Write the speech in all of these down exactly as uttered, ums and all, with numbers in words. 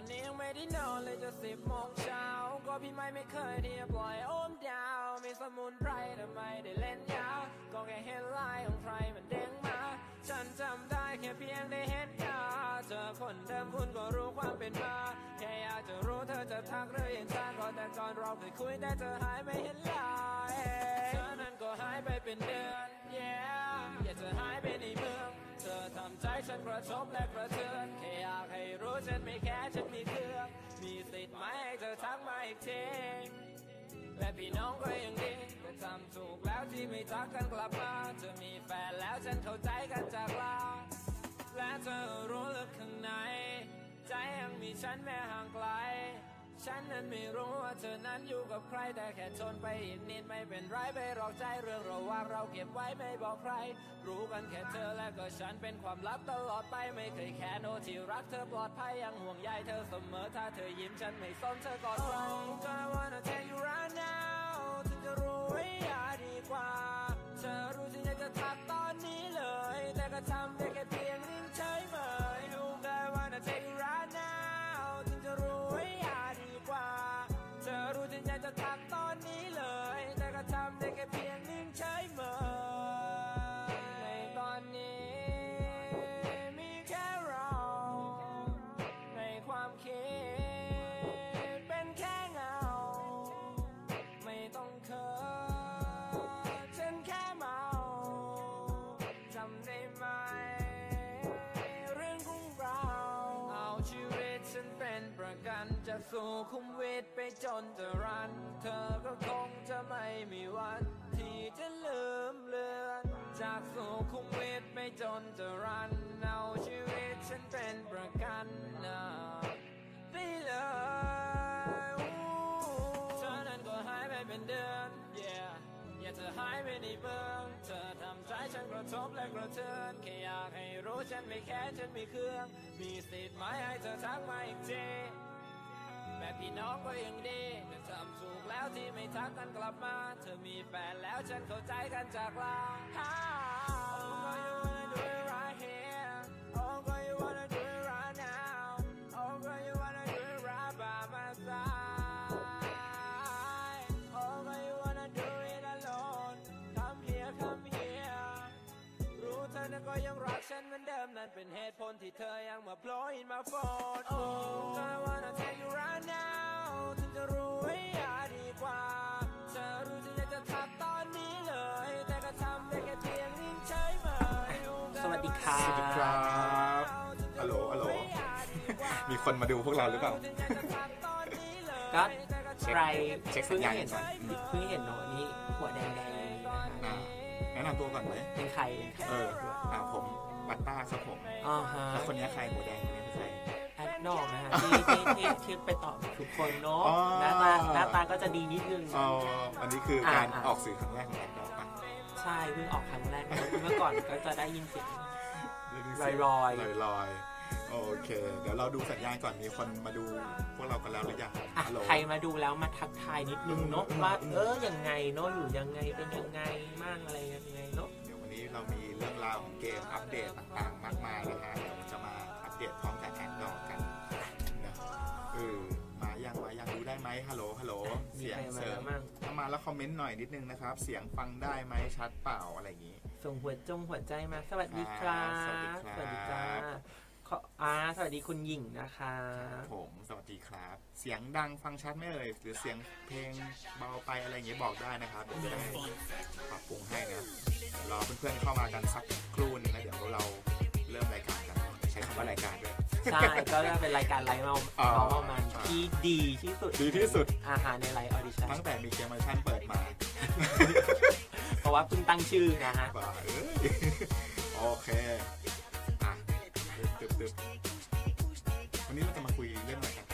อนนี้ยังไม่ได้นอนเลยจะสิบโมงเช้าก็พี่ไม่ไม่เคยที่จะปล่อยโอมดาวมีสมุนไพรทำไมได้เล่นยาวก็แค่เห็นลายของใครมันเด้งมาฉันจำได้แค่เพียงได้เห็นตาเจอคนเดิมคุณก็รู้ความเป็นมาแค่อยากจะรู้เธอจะทักหรือเห็นตาก่อนแต่ก่อนเราเคยคุยได้เธอหายไม่เห็นลายเธอนั้นก็หายไปเป็นเดือน yeah อยากจะหายไปในเมืองเธอทำใจฉันกระทบและกระเทือนแค่อยากให้รู้ฉันไม่แค่ฉันมีเพื่อนมีสิทธิ์ไหมให้เธอทักมาอีกทีและพี่น้องก็ยังดีแต่ทำถูกแล้วที่ไม่ทักกันกลับมาเธอมีแฟนแล้วฉันเข้าใจกันจากลาและเธอรู้ลึกข้างในใจยังมีฉันแม้ห่างไกลฉันนั้นไม่รู้ว่าเธอนั้นอยู่กับใครแต่แค่ทนไปอีกนิดไม่เป็นไรไปรอใจเรื่องระหว่างเราเก็บไว้ไม่บอกใครรู้กันแค่เธอและก็ฉันเป็นความลับตลอดไปไม่เคยแค่โน้ที่รักเธอปลอดภัยยังห่วงใยเธอเสมอถ้าเธอยิ้มฉันไม่ซ้อนเธอกอดใคร I wanna tell you right now ถึงจะรู้ไว้อย่าดีกว่าเธอรู้ฉันอยากจะทักตอนนี้เลยแต่ก็ทำได้แค่เพียงนิ่งเฉยเมย I wanna tell you right now ถึงจะรู้ไว้อย่าดีกว่าเธอรู้ฉันอยากจะทักตอนนี้เลยแต่ก็ทำได้แค่เพียงนิ่งเฉยเมยในตอนนี้มีแค่เราในความคิดเป็นแค่เงาไม่ต้องเขินฉันแค่เมาจำได้ไหมเรื่องของเราเอาชีวิตฉันเป็นประกันจะสู้คุ้มเวทไปจนจะรันเธอก็คงจะไม่มีวันที่จะลืมเลือนจากสู่คุ้มเวทไปจนจะรันเอาชีวิตฉันเป็นประกันนะได้เลยเธอนั้นก็หายไปเป็นเดือน yeah อยากจะหายไปในเมืองเธอทำใจฉันกระทบและกระเทือนแค่อยากให้รู้ฉันไม่แค่ฉันมีเครื่องมีสิทธิ์ไหมให้เธอทักมาอีกทีแม่พี่น้องก็ยังดีแต่ทำถูกแล้วที่ไม่ทักกันกลับมาเธอมีแฟนแล้วฉันเข้าใจกันจากลา Oh girl you wanna do it right here Oh girl you wanna do it right now Oh girl you wanna do it right by my side Oh girl you wanna do it alone Come here come here รู้เธอนั้นก็ยังรักฉันเหมือนเดิมนั่นเป็นเหตุผลที่เธอยังมาโผล่อินมาโฟน Oh girl I wanna take you right now ถึงจะรู้ไว้อย่าดีกว่าเธอรู้ฉันอยากจะทักตอนนี้เลยแต่ก็ทำได้แค่เพียงนิ่งเฉยเมย สวัสดีครับ สวัสดีครับฮัลโหลฮัลโหลมีคนมาดูพวกเราหรือเปล่าก็เช็คเช็คสัญญาณก่อนเพิ่งเห็นโน้ตนี้หัวแดงแดงแนะนำตัวก่อนไหมเป็นใครเอออ่าผมบัตต้าครับผมอ๋อฮะแล้วคนนี้ใครหัวแดงคนนี้เป็นใครแอดนอกนะฮะที่ที่ที่ไปตอบทุกคนเนาะหน้าตาหน้าตาก็จะดีนิดนึงอ๋ออันนี้คือการออกสื่อครั้งแรกของแอดนอกป่ะใช่เพิ่งออกครั้งแรกเมื่อก่อนก็จะได้ยินเสียงลอยลอยลอยโอเคเดี๋ยวเราดูสัญญาณก่อนมีคนมาดูพวกเรากันแล้วหรือยังใครมาดูแล้วมาทักทายนิดนึงเนาะว่าเออยังไงเนาะอยู่ยังไงเป็นยังไงมั่งอะไรยังไงเนาะเดี๋ยววันนี้เรามีเรื่องราวของเกมอัปเดตต่างๆมากมายนะฮะเดี๋ยวจะมาอัปเดตพร้อมกับแอนดอร์กันนะเออมายังมายังดูได้ไหมฮัลโหลฮัลโหลเสียงเสริมเข้ามาแล้วคอมเมนต์หน่อยนิดนึงนะครับเสียงฟังได้ไหมชัดเปล่าอะไรอย่างงี้ส่งหัวจงหัวใจมาสวัสดีครับสวัสดีครับสวัสดีจ้าอ่าสวัสดีคุณหญิงนะคะผมสวัสดีครับเสียงดังฟังชัดไม่เลยหรือเสียงเพลงเบาไปอะไรอย่างเงี้ยบอกได้นะครับเดี๋ยวจะปรับปรุงให้นะรอเพื่อนๆเข้ามากันสักครู่นึงนะเดี๋ยวเราเริ่มรายการกันใช้คำว่ารายการด้วยใช่ก็จะเป็นรายการไลฟ์เมาเมามันที่ดีที่สุดดีที่สุดอาหารในไลฟ์ออดิชั่นตั้งแต่มีเกมออดิชั่นเปิดมาเพราะว่าเพิ่งตั้งชื่อนะฮะโอเควันนี้เราจะมาคุยเรื่องอะไรกัน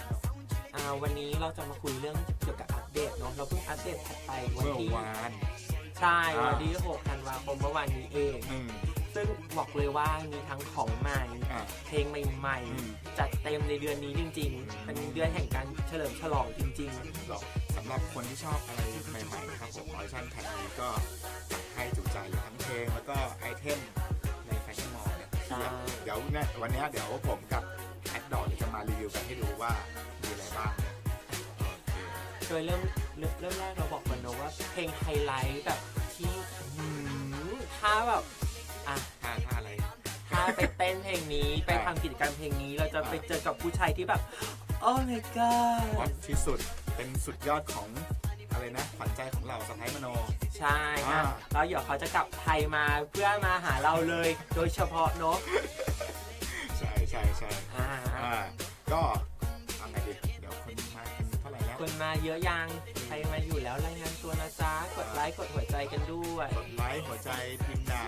อ่าวันนี้เราจะมาคุยเรื่องเกี่ยวกับอัปเดตเนาะเราเพิ่งอัปเดตไปวันที่ใช่วันที่หกธันวาคมเมื่อวานนี้เองซึ่งบอกเลยว่ามีทั้งของใหม่เพลงใหม่ๆจัดเต็มในเดือนนี้จริงๆเป็นเดือนแห่งการเฉลิมฉลองจริงๆสำหรับคนที่ชอบอะไรใหม่ๆนะครับผมออดิชั่นแถวนี้ก็จัดให้จุใจทั้งเพลงแล้วก็ไอเทมในแฟชั่นมอลล์เดี๋ยววันนี้เดี๋ยวผมกับแอดดอร์จะมา รีวิวกันให้ดูว่ามีอะไรบ้างโดยเริ่มเริ่มแรกเราบอกก่อนนะว่าเพลงไฮไลท์แบบที่ถ้าแบบอ่ะท่าท่าอะไรถ้าไปเต้นเพลงนี้ไปทำกิจกรรมเพลงนี้เราจะไปเจอกับผู้ชายที่แบบโอ้ my god ที่สุดเป็นสุดยอดของอะไรนะฝันใจของเราสะใภ้มโนใช่ค่ะแล้วเดี๋ยวเขาจะกลับไทยมาเพื่อมาหาเราเลยโดยเฉพาะเนาะใช่ใช่ใช่ก็ทำไงดีเดี๋ยวคนมาเท่าไหร่แล้วคนมาเยอะยังใครมาอยู่แล้วรายงานตัวนะจ๊ะกดไลค์กดหัวใจกันด้วยกดไลค์หัวใจพิมพ์ด่า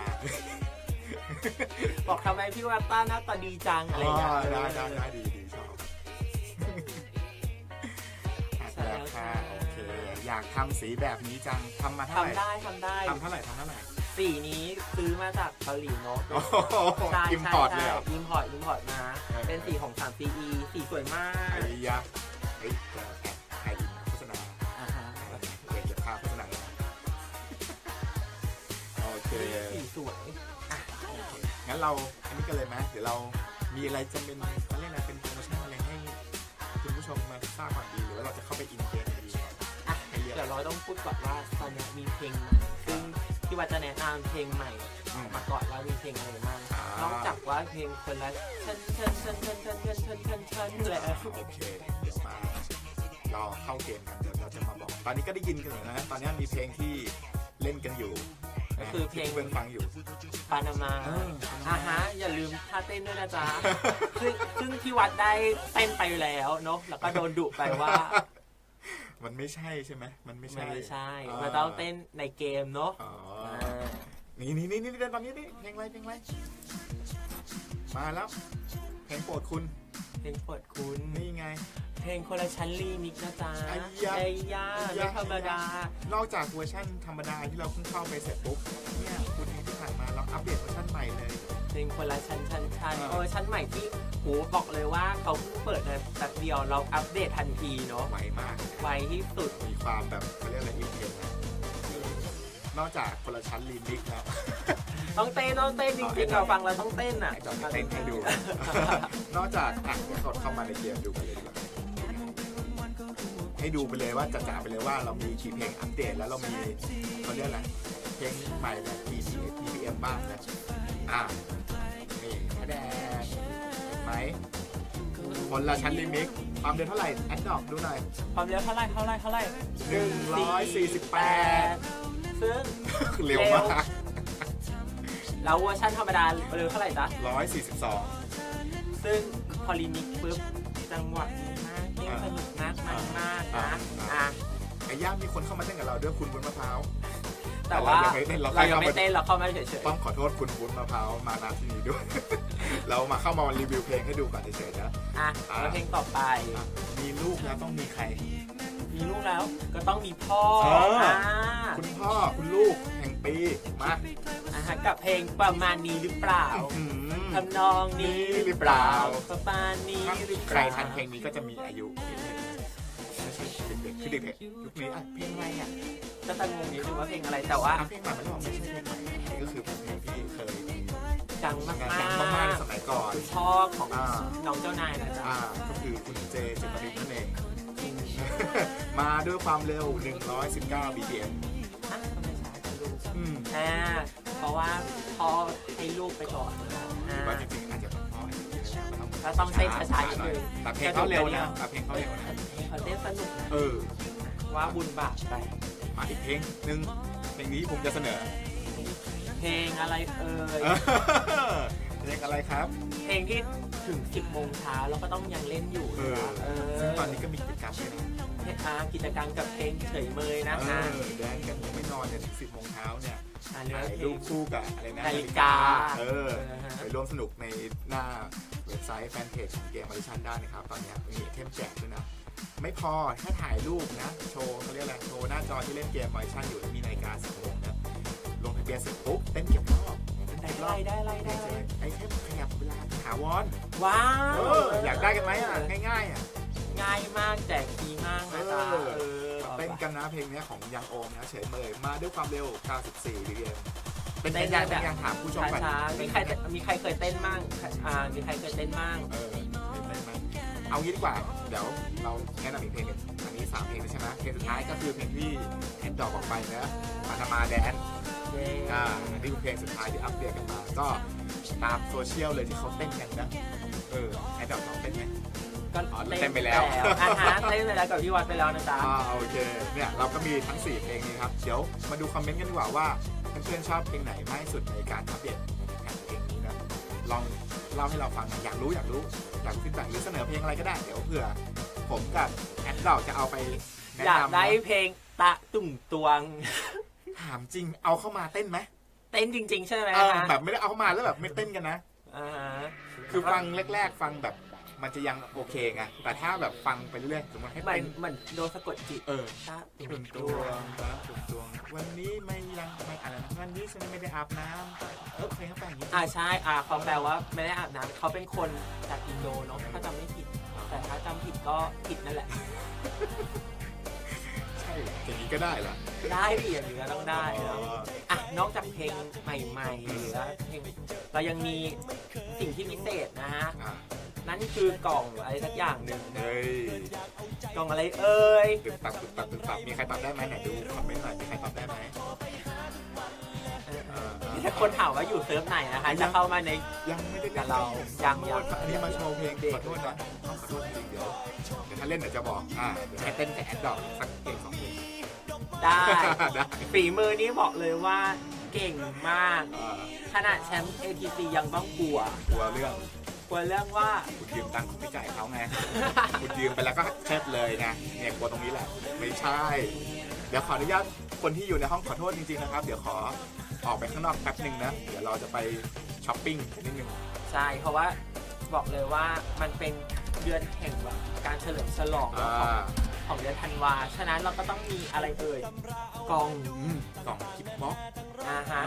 บอกทำไมพี่ว่าต้าหน้าตาดีจังอะไรอย่างเงี้ยได้ได้ดีดีชอบแล้วค่ะโอเคอยากทำสีแบบนี้จังทำมาเท่าไหร่ทำได้ทำได้ทำเท่าไหร่ทำเท่าไหร่สีนี้ซื้อมาจากเกาหลีเนาะใช่อิมพอร์ตเลยอิมพอร์ตอิมพอร์ตมาเป็นสีของสาม ซี อี สีสวยมากไอ้ยะไอ้ไอ้โฆษณาอ่าฮะเก็บภาพโฆษณาโอเคสีสวยอ่ะงั้นเราอันนี้กันเลยไหมเดี๋ยวเรามีอะไรจะเป็นเขาเรียกอะไรเป็นโปรโมชั่นอะไรให้คุณผู้ชมมาทราบก่อนดีหรือว่าเราจะเข้าไปอินเทอร์ดีก่อนอ่ะเดี๋ยวเราต้องพูดก่อนว่าตอนนี้มีเพลงซึ่งที่ว่าจะแนะนำเพลงใหม่มาก่อนว่ามีเพลงอะไรบ้างนอกจากว่าเพลงคนละเชิญเชิญเชิญเชิญเชิญเชิญเชิญเชิญเชิญเลยโอเคเดี๋ยวมาเราเข้าเกมกันเดี๋ยวเราจะมาบอกตอนนี้ก็ได้ยินกันอยู่นะตอนนี้มีเพลงที่เล่นกันอยู่ก็คือเพลงฟังอยู่ปานามาอ่าฮะอย่าลืมท่าเต้นด้วยนะจ๊ะซึ่งซึ่งที่วัดได้เต้นไปแล้วเนาะแล้วก็โดนดุไปว่ามันไม่ใช่ใช่ไหมมันไม่ใช่ไม่ใช่มันต้องเต้นในเกมเนาะนี่นี่นี่เต้นตอนนี้นี่เพลงไรเพลงไรมาแล้วเพลงโปรดคุณเพลงโปรดคุณนี่ไงเพลงคนละชั้นรีมิกซ์นะจ๊ะไอ้ยาไอ้ยาไม่ธรรมดานอกจากเวอร์ชันธรรมดาที่เราเพิ่งเข้าไปเสร็จปุ๊บเนี่ยคุณที่ผ่านมาเราอัปเดตเวอร์ชันใหม่เลยเพลงคนละชั้นชั้นชั้นเวอร์ชันใหม่ที่โหบอกเลยว่าเขาเพิ่งเปิดเลยแต่เดียวเราอัปเดตทันทีเนาะไวมากไวที่สุดมีความแบบเขาเรียกอะไรอินเทอร์นอกจากคนละชั้นรีมิกซ์แล้วต้องเต้นต้องเต้นจริงๆเราฟังเราต้องเต้นอ่ะจอมเต้นให้ดูนอกจากอ่ะกดเข้ามาในเกมดูกันเลยดีกว่าให้ดูไปเลยว่าจัดจ้าไปเลยว่าเรามีกี่เพลงอัปเดตแล้วเรามีเขาเรียกอะไรเพลงใหม่แบบ อี พี เอ็ม บ้างนะอ่ะนี่แดงไหมคนละชั้นลิมิกความเร็วเท่าไหร่แอดดอกดูหน่อยความเร็วเท่าไหร่เท่าไหร่เท่าไหร่หนึ่งร้อยสี่สิบแปดซึ่งเร็วมากแล้วเวอร์ชันธรรมดาเร็วเท่าไหร่จ๊ะร้อยสี่สิบสองซึ่งพอลิมิกปุ๊บจังหวะสนุกมากมากมากนะอ่ะไอ้ย่ามีคนเข้ามาเต้นกับเราด้วยคุณบุญมะพร้าวแต่ว่าเราไม่เต้นเราเข้ามาเฉยๆต้องขอโทษคุณบุญมะพร้าวมาณที่นี้ด้วยเรามาเข้ามารีวิวเพลงให้ดูก่อนเฉยๆนะอ่ะแล้วเพลงต่อไปมีลูกแล้วต้องมีใครมีลูกแล้วก็ต้องมีพ่อคุณพ่อคุณลูกแห่งปีมาอ่ะกับเพลงประมาณนี้หรือเปล่าทำนองนี้หรือเปล่าประมาณนี้หรือเปล่าใครทันเพลงนี้ก็จะมีอายุไม่ใช่เด็กๆคือเด็กๆยุคนี้อ่ะเพลงอะไรอ่ะจะตั้งงงนิดนึงว่าเพลงอะไรแต่ว่าเพลงใหม่ไม่บอกไม่ใช่เพลงใหม่ก็คือเพลงที่เคยดังมากมากในสมัยก่อนพ่อของน้องเจ้านายนะจ๊ะก็คือคุณเจเจตรินนั่นเองมาด้วยความเร็วหนึ่งร้อยสิบเก้า บี พี เอ็ม อ่ะไม่ใช่ลูกอืมอ่าเพราะว่าพอให้ลูกไปก่อนว่าจริงๆอาจจะต้องพ่อแล้วต้องใช้ช้าๆนิดนึงแต่เพลงเขาเร็วนะแต่เพลงเขาเร็วนะเขาเต้นสนุกเออว่าบุญบาปไปมาอีกเพลงนึงเพลงนี้ผมจะเสนอเพลงอะไรเอ่ยเพลงอะไรครับเพลงที่ถึงสิบโมงเช้าแล้วก็ต้องยังเล่นอยู่ซึ่งตอนนี้ก็มีกิจกรรมด้วยนะกิจกรรมกับเพลงเฉยเมยนะคะแดนกันไม่นอนเนี่ยถึงสิบโมงเช้าเนี่ยถ่ายรูปคู่กับอะไรนะนาฬิกาเออไปร่วมสนุกในหน้าเว็บไซต์แฟนเพจของเกม Audition ได้นะครับตอนนี้มีเทมแจกด้วยนะไม่พอแค่ถ่ายรูปนะโชว์เขาเรียกอะไรโชว์หน้าจอที่เล่นเกม Audition อยู่มีนาฬิกาสิบโมงนะลงทะเบียนเสร็จปุ๊บเต้นเก็บรอบได้ไล่ได้ไล่ได้ไอ้เทมขยับเวลาถาวรว้าวอยากได้กันไหมอ่ะง่ายๆอ่ะง่ายมากแจกดีมากนะจ๊ะเต้นกันนะเพลงนี้ของยังโอมนะเฉยเมยมาด้วยความเร็วเก้าสิบสี่ บี พี เอ็ม เป็นเต้นยากเป็นยังถามผู้ชมกันมีใครมีใครเคยเต้นมั่งมีใครเคยเต้นมั่ง เอางี้ดีกว่าเดี๋ยวเราแนะนำอีกเพลงหนึ่งอันนี้สามเพลงใช่ไหมเพลงสุดท้ายก็คือเพลงที่แอนดอกออกไปนะปานามาแดนอ่านี่คือเพลงสุดท้ายที่อัปเดตกันมาก็ตามโซเชียลเลยที่เขาเต้นกันนะเออแอนดอกเขาเต้นไหมก็เต้นไปแล้วอ่าฮะเต้นไปแล้วกับพี่วัดไปแล้วนะจ๊ะอ่าโอเคเนี่ยเราก็มีทั้งสี่เพลงนี้ครับเดี๋ยวมาดูคอมเมนต์กันดีกว่าว่าเพื่อนชอบเพลงไหนมากที่สุดในการอัปเดตเพลงนี้นะลองเล่าให้เราฟังอยากรู้อยากรู้อยากคิดแบบนี้เสนอเพลงอะไรก็ได้เดี๋ยวเผื่อผมกับแอดเราจะเอาไปแนะนำอยากได้เพลงตะตุ่มตวงถามจริงเอาเข้ามาเต้นไหมเต้นจริงๆใช่ไหมคะแบบไม่ได้เอาเข้ามาแล้วแบบไม่เต้นกันนะคือฟังแรกๆฟังแบบมันจะยังโอเคไงแต่ถ้าแบบฟังไปเรื่อยๆสมมติให้เป็นมันโดนสะกดจิตเออตะตุ่มตวงตะตุ่มตวงวันนี้ไม่ยังไม่อะไรนะวันนี้ฉันไม่ได้อาบน้ำเออเพลงเขาแปลอย่างนี้อ่าใช่อ่าเขาแปลว่าไม่ได้อาบน้ำเขาเป็นคนจากอินโดเนาะถ้าจำไม่ผิดแต่ถ้าจำผิดก็ผิดนั่นแหละใช่อย่างนี้ก็ได้เหรอได้ดิอย่างนี้ก็ต้องได้แล้วอ่ะนอกจากเพลงใหม่ๆหรือเพลงเรายังมีสิ่งที่พิเศษนะฮะนั่นคือกล่องอะไรสักอย่างหนึ่งเอ้ยกล่องอะไรเอ้ยตึกตับตึกตับตึกตับมีใครตอบได้ไหมไหนดูคอมเมนต์หน่อยมีใครตอบได้ไหมถ้าคนถามว่าอยู่เซิร์ฟไหนนะคะจะเข้ามาในยังไม่ได้กับเรายังยังอันนี้มาโชว์เพลงขอโทษนะขอโทษจริงเดี๋ยวเดี๋ยวถ้าเล่นเดี๋ยวจะบอกอ่าแค่เต้นแต่แอดดอกสักเพลงสองเพลงได้ฝีมือนี้บอกเลยว่าเก่งมากขนาดแชมป์ เอ ที ซี ยังต้องกลัวกลัวเรื่องกลัวเรื่องว่าคุณยืมตังค์ของพี่จ่ายเขาไงคุณยืมไปแล้วก็แคบเลยไงเนี่ยกลัวตรงนี้แหละไม่ใช่เดี๋ยวขออนุญาตคนที่อยู่ในห้องขอโทษจริงๆนะครับเดี๋ยวขอออกไปข้างนอกแป๊บนึงนะเดี๋ยวเราจะไปช้อปปิ้งนิดนึงใช่เพราะว่าบอกเลยว่ามันเป็นเดือนแห่งการเฉลิมฉลองของของเดือนธันวาฉะนั้นเราก็ต้องมีอะไรเอ่ยกล่องกล่องกิฟต์บ็อกซ์อ่าฮะ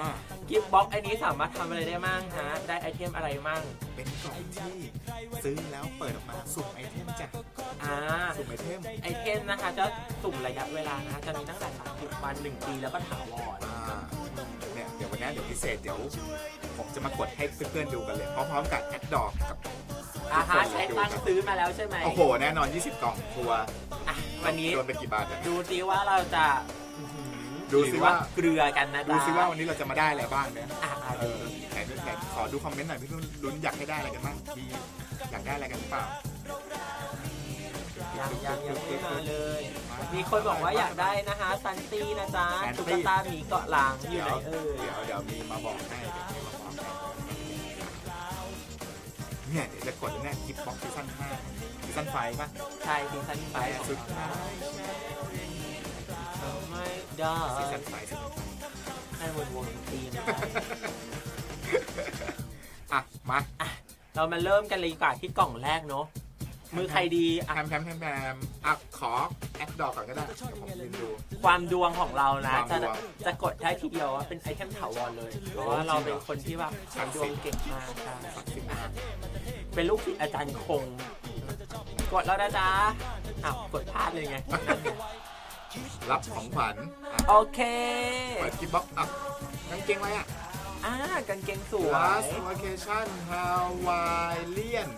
กิฟต์บ็อกซ์อันนี้สามารถทำอะไรได้มั่งฮะได้ไอเทมอะไรมั่งเป็นกล่องที่ซื้อแล้วเปิดออกมาสุ่มไอเทมจ้ะอ่าสุ่มไอเทมไอเทมนะคะจะสุ่มระยะเวลานะจะมีตั้งแต่สามสิบวันหนึ่งปีแล้วก็ถาวรเนี่ยเดี๋ยววันนี้เดี๋ยวพิเศษเดี๋ยวผมจะมากดให้เพื่อนๆดูกันเลยพร้อมๆกับแอดดอกกับอาหารใช้ตังค์ซื้อมาแล้วใช่ไหมโอ้โหแน่นอนยี่สิบกล่องทัวร์วันนี้โดนไปกี่บาทดูซิว่าเราจะดูซิว่าเกลือกันนะดูซิว่าวันนี้เราจะมาได้อะไรบ้างเนี่ยแขกแขกขอดูคอมเมนต์หน่อยพี่นุ่นลุ้นอยากให้ได้อะไรกันบ้างมีอยากได้อะไรกันหรือเปล่ายังยังยังไม่มาเลยมีคนบอกว่าอยากได้นะคะซันตี้นะจ๊ะตุ๊กตาหมีเกาะหลังอยู่ไหนเออเดี๋ยวเดี๋ยวมีมาบอกให้เนี่ยเดี๋ยวจะกดเนี่ยคลิปบ็อกซ์ซีซั่นห้าซีซั่นไฟป่ะใช่ซีซั่นไฟสุดท้ายไม่ได้ซีซั่นไฟให้วนๆทีนะอ่ะมาอ่ะเรามาเริ่มกันเลยดีกว่าที่กล่องแรกเนาะมือใครดีแพมแพมแพมแพมอ่ะขอแอดดอกก่อนก็ได้ผมยืนดูความดวงของเรานะจะจะกดได้ทีเดียวว่าเป็นไอเทมถาวรเลยเพราะว่าเราเป็นคนที่แบบดวงเก่งมากเป็นลูกศิษย์อาจารย์คงกดแล้วนะจ๊ะอ้าวกดพลาดเลยไงรับของขวัญโอเคเปิดกิฟต์บ็อกซ์อ่ะกางเกงอะไรอ่ะอ่ากางเกงสวย location ฮาวายเลียน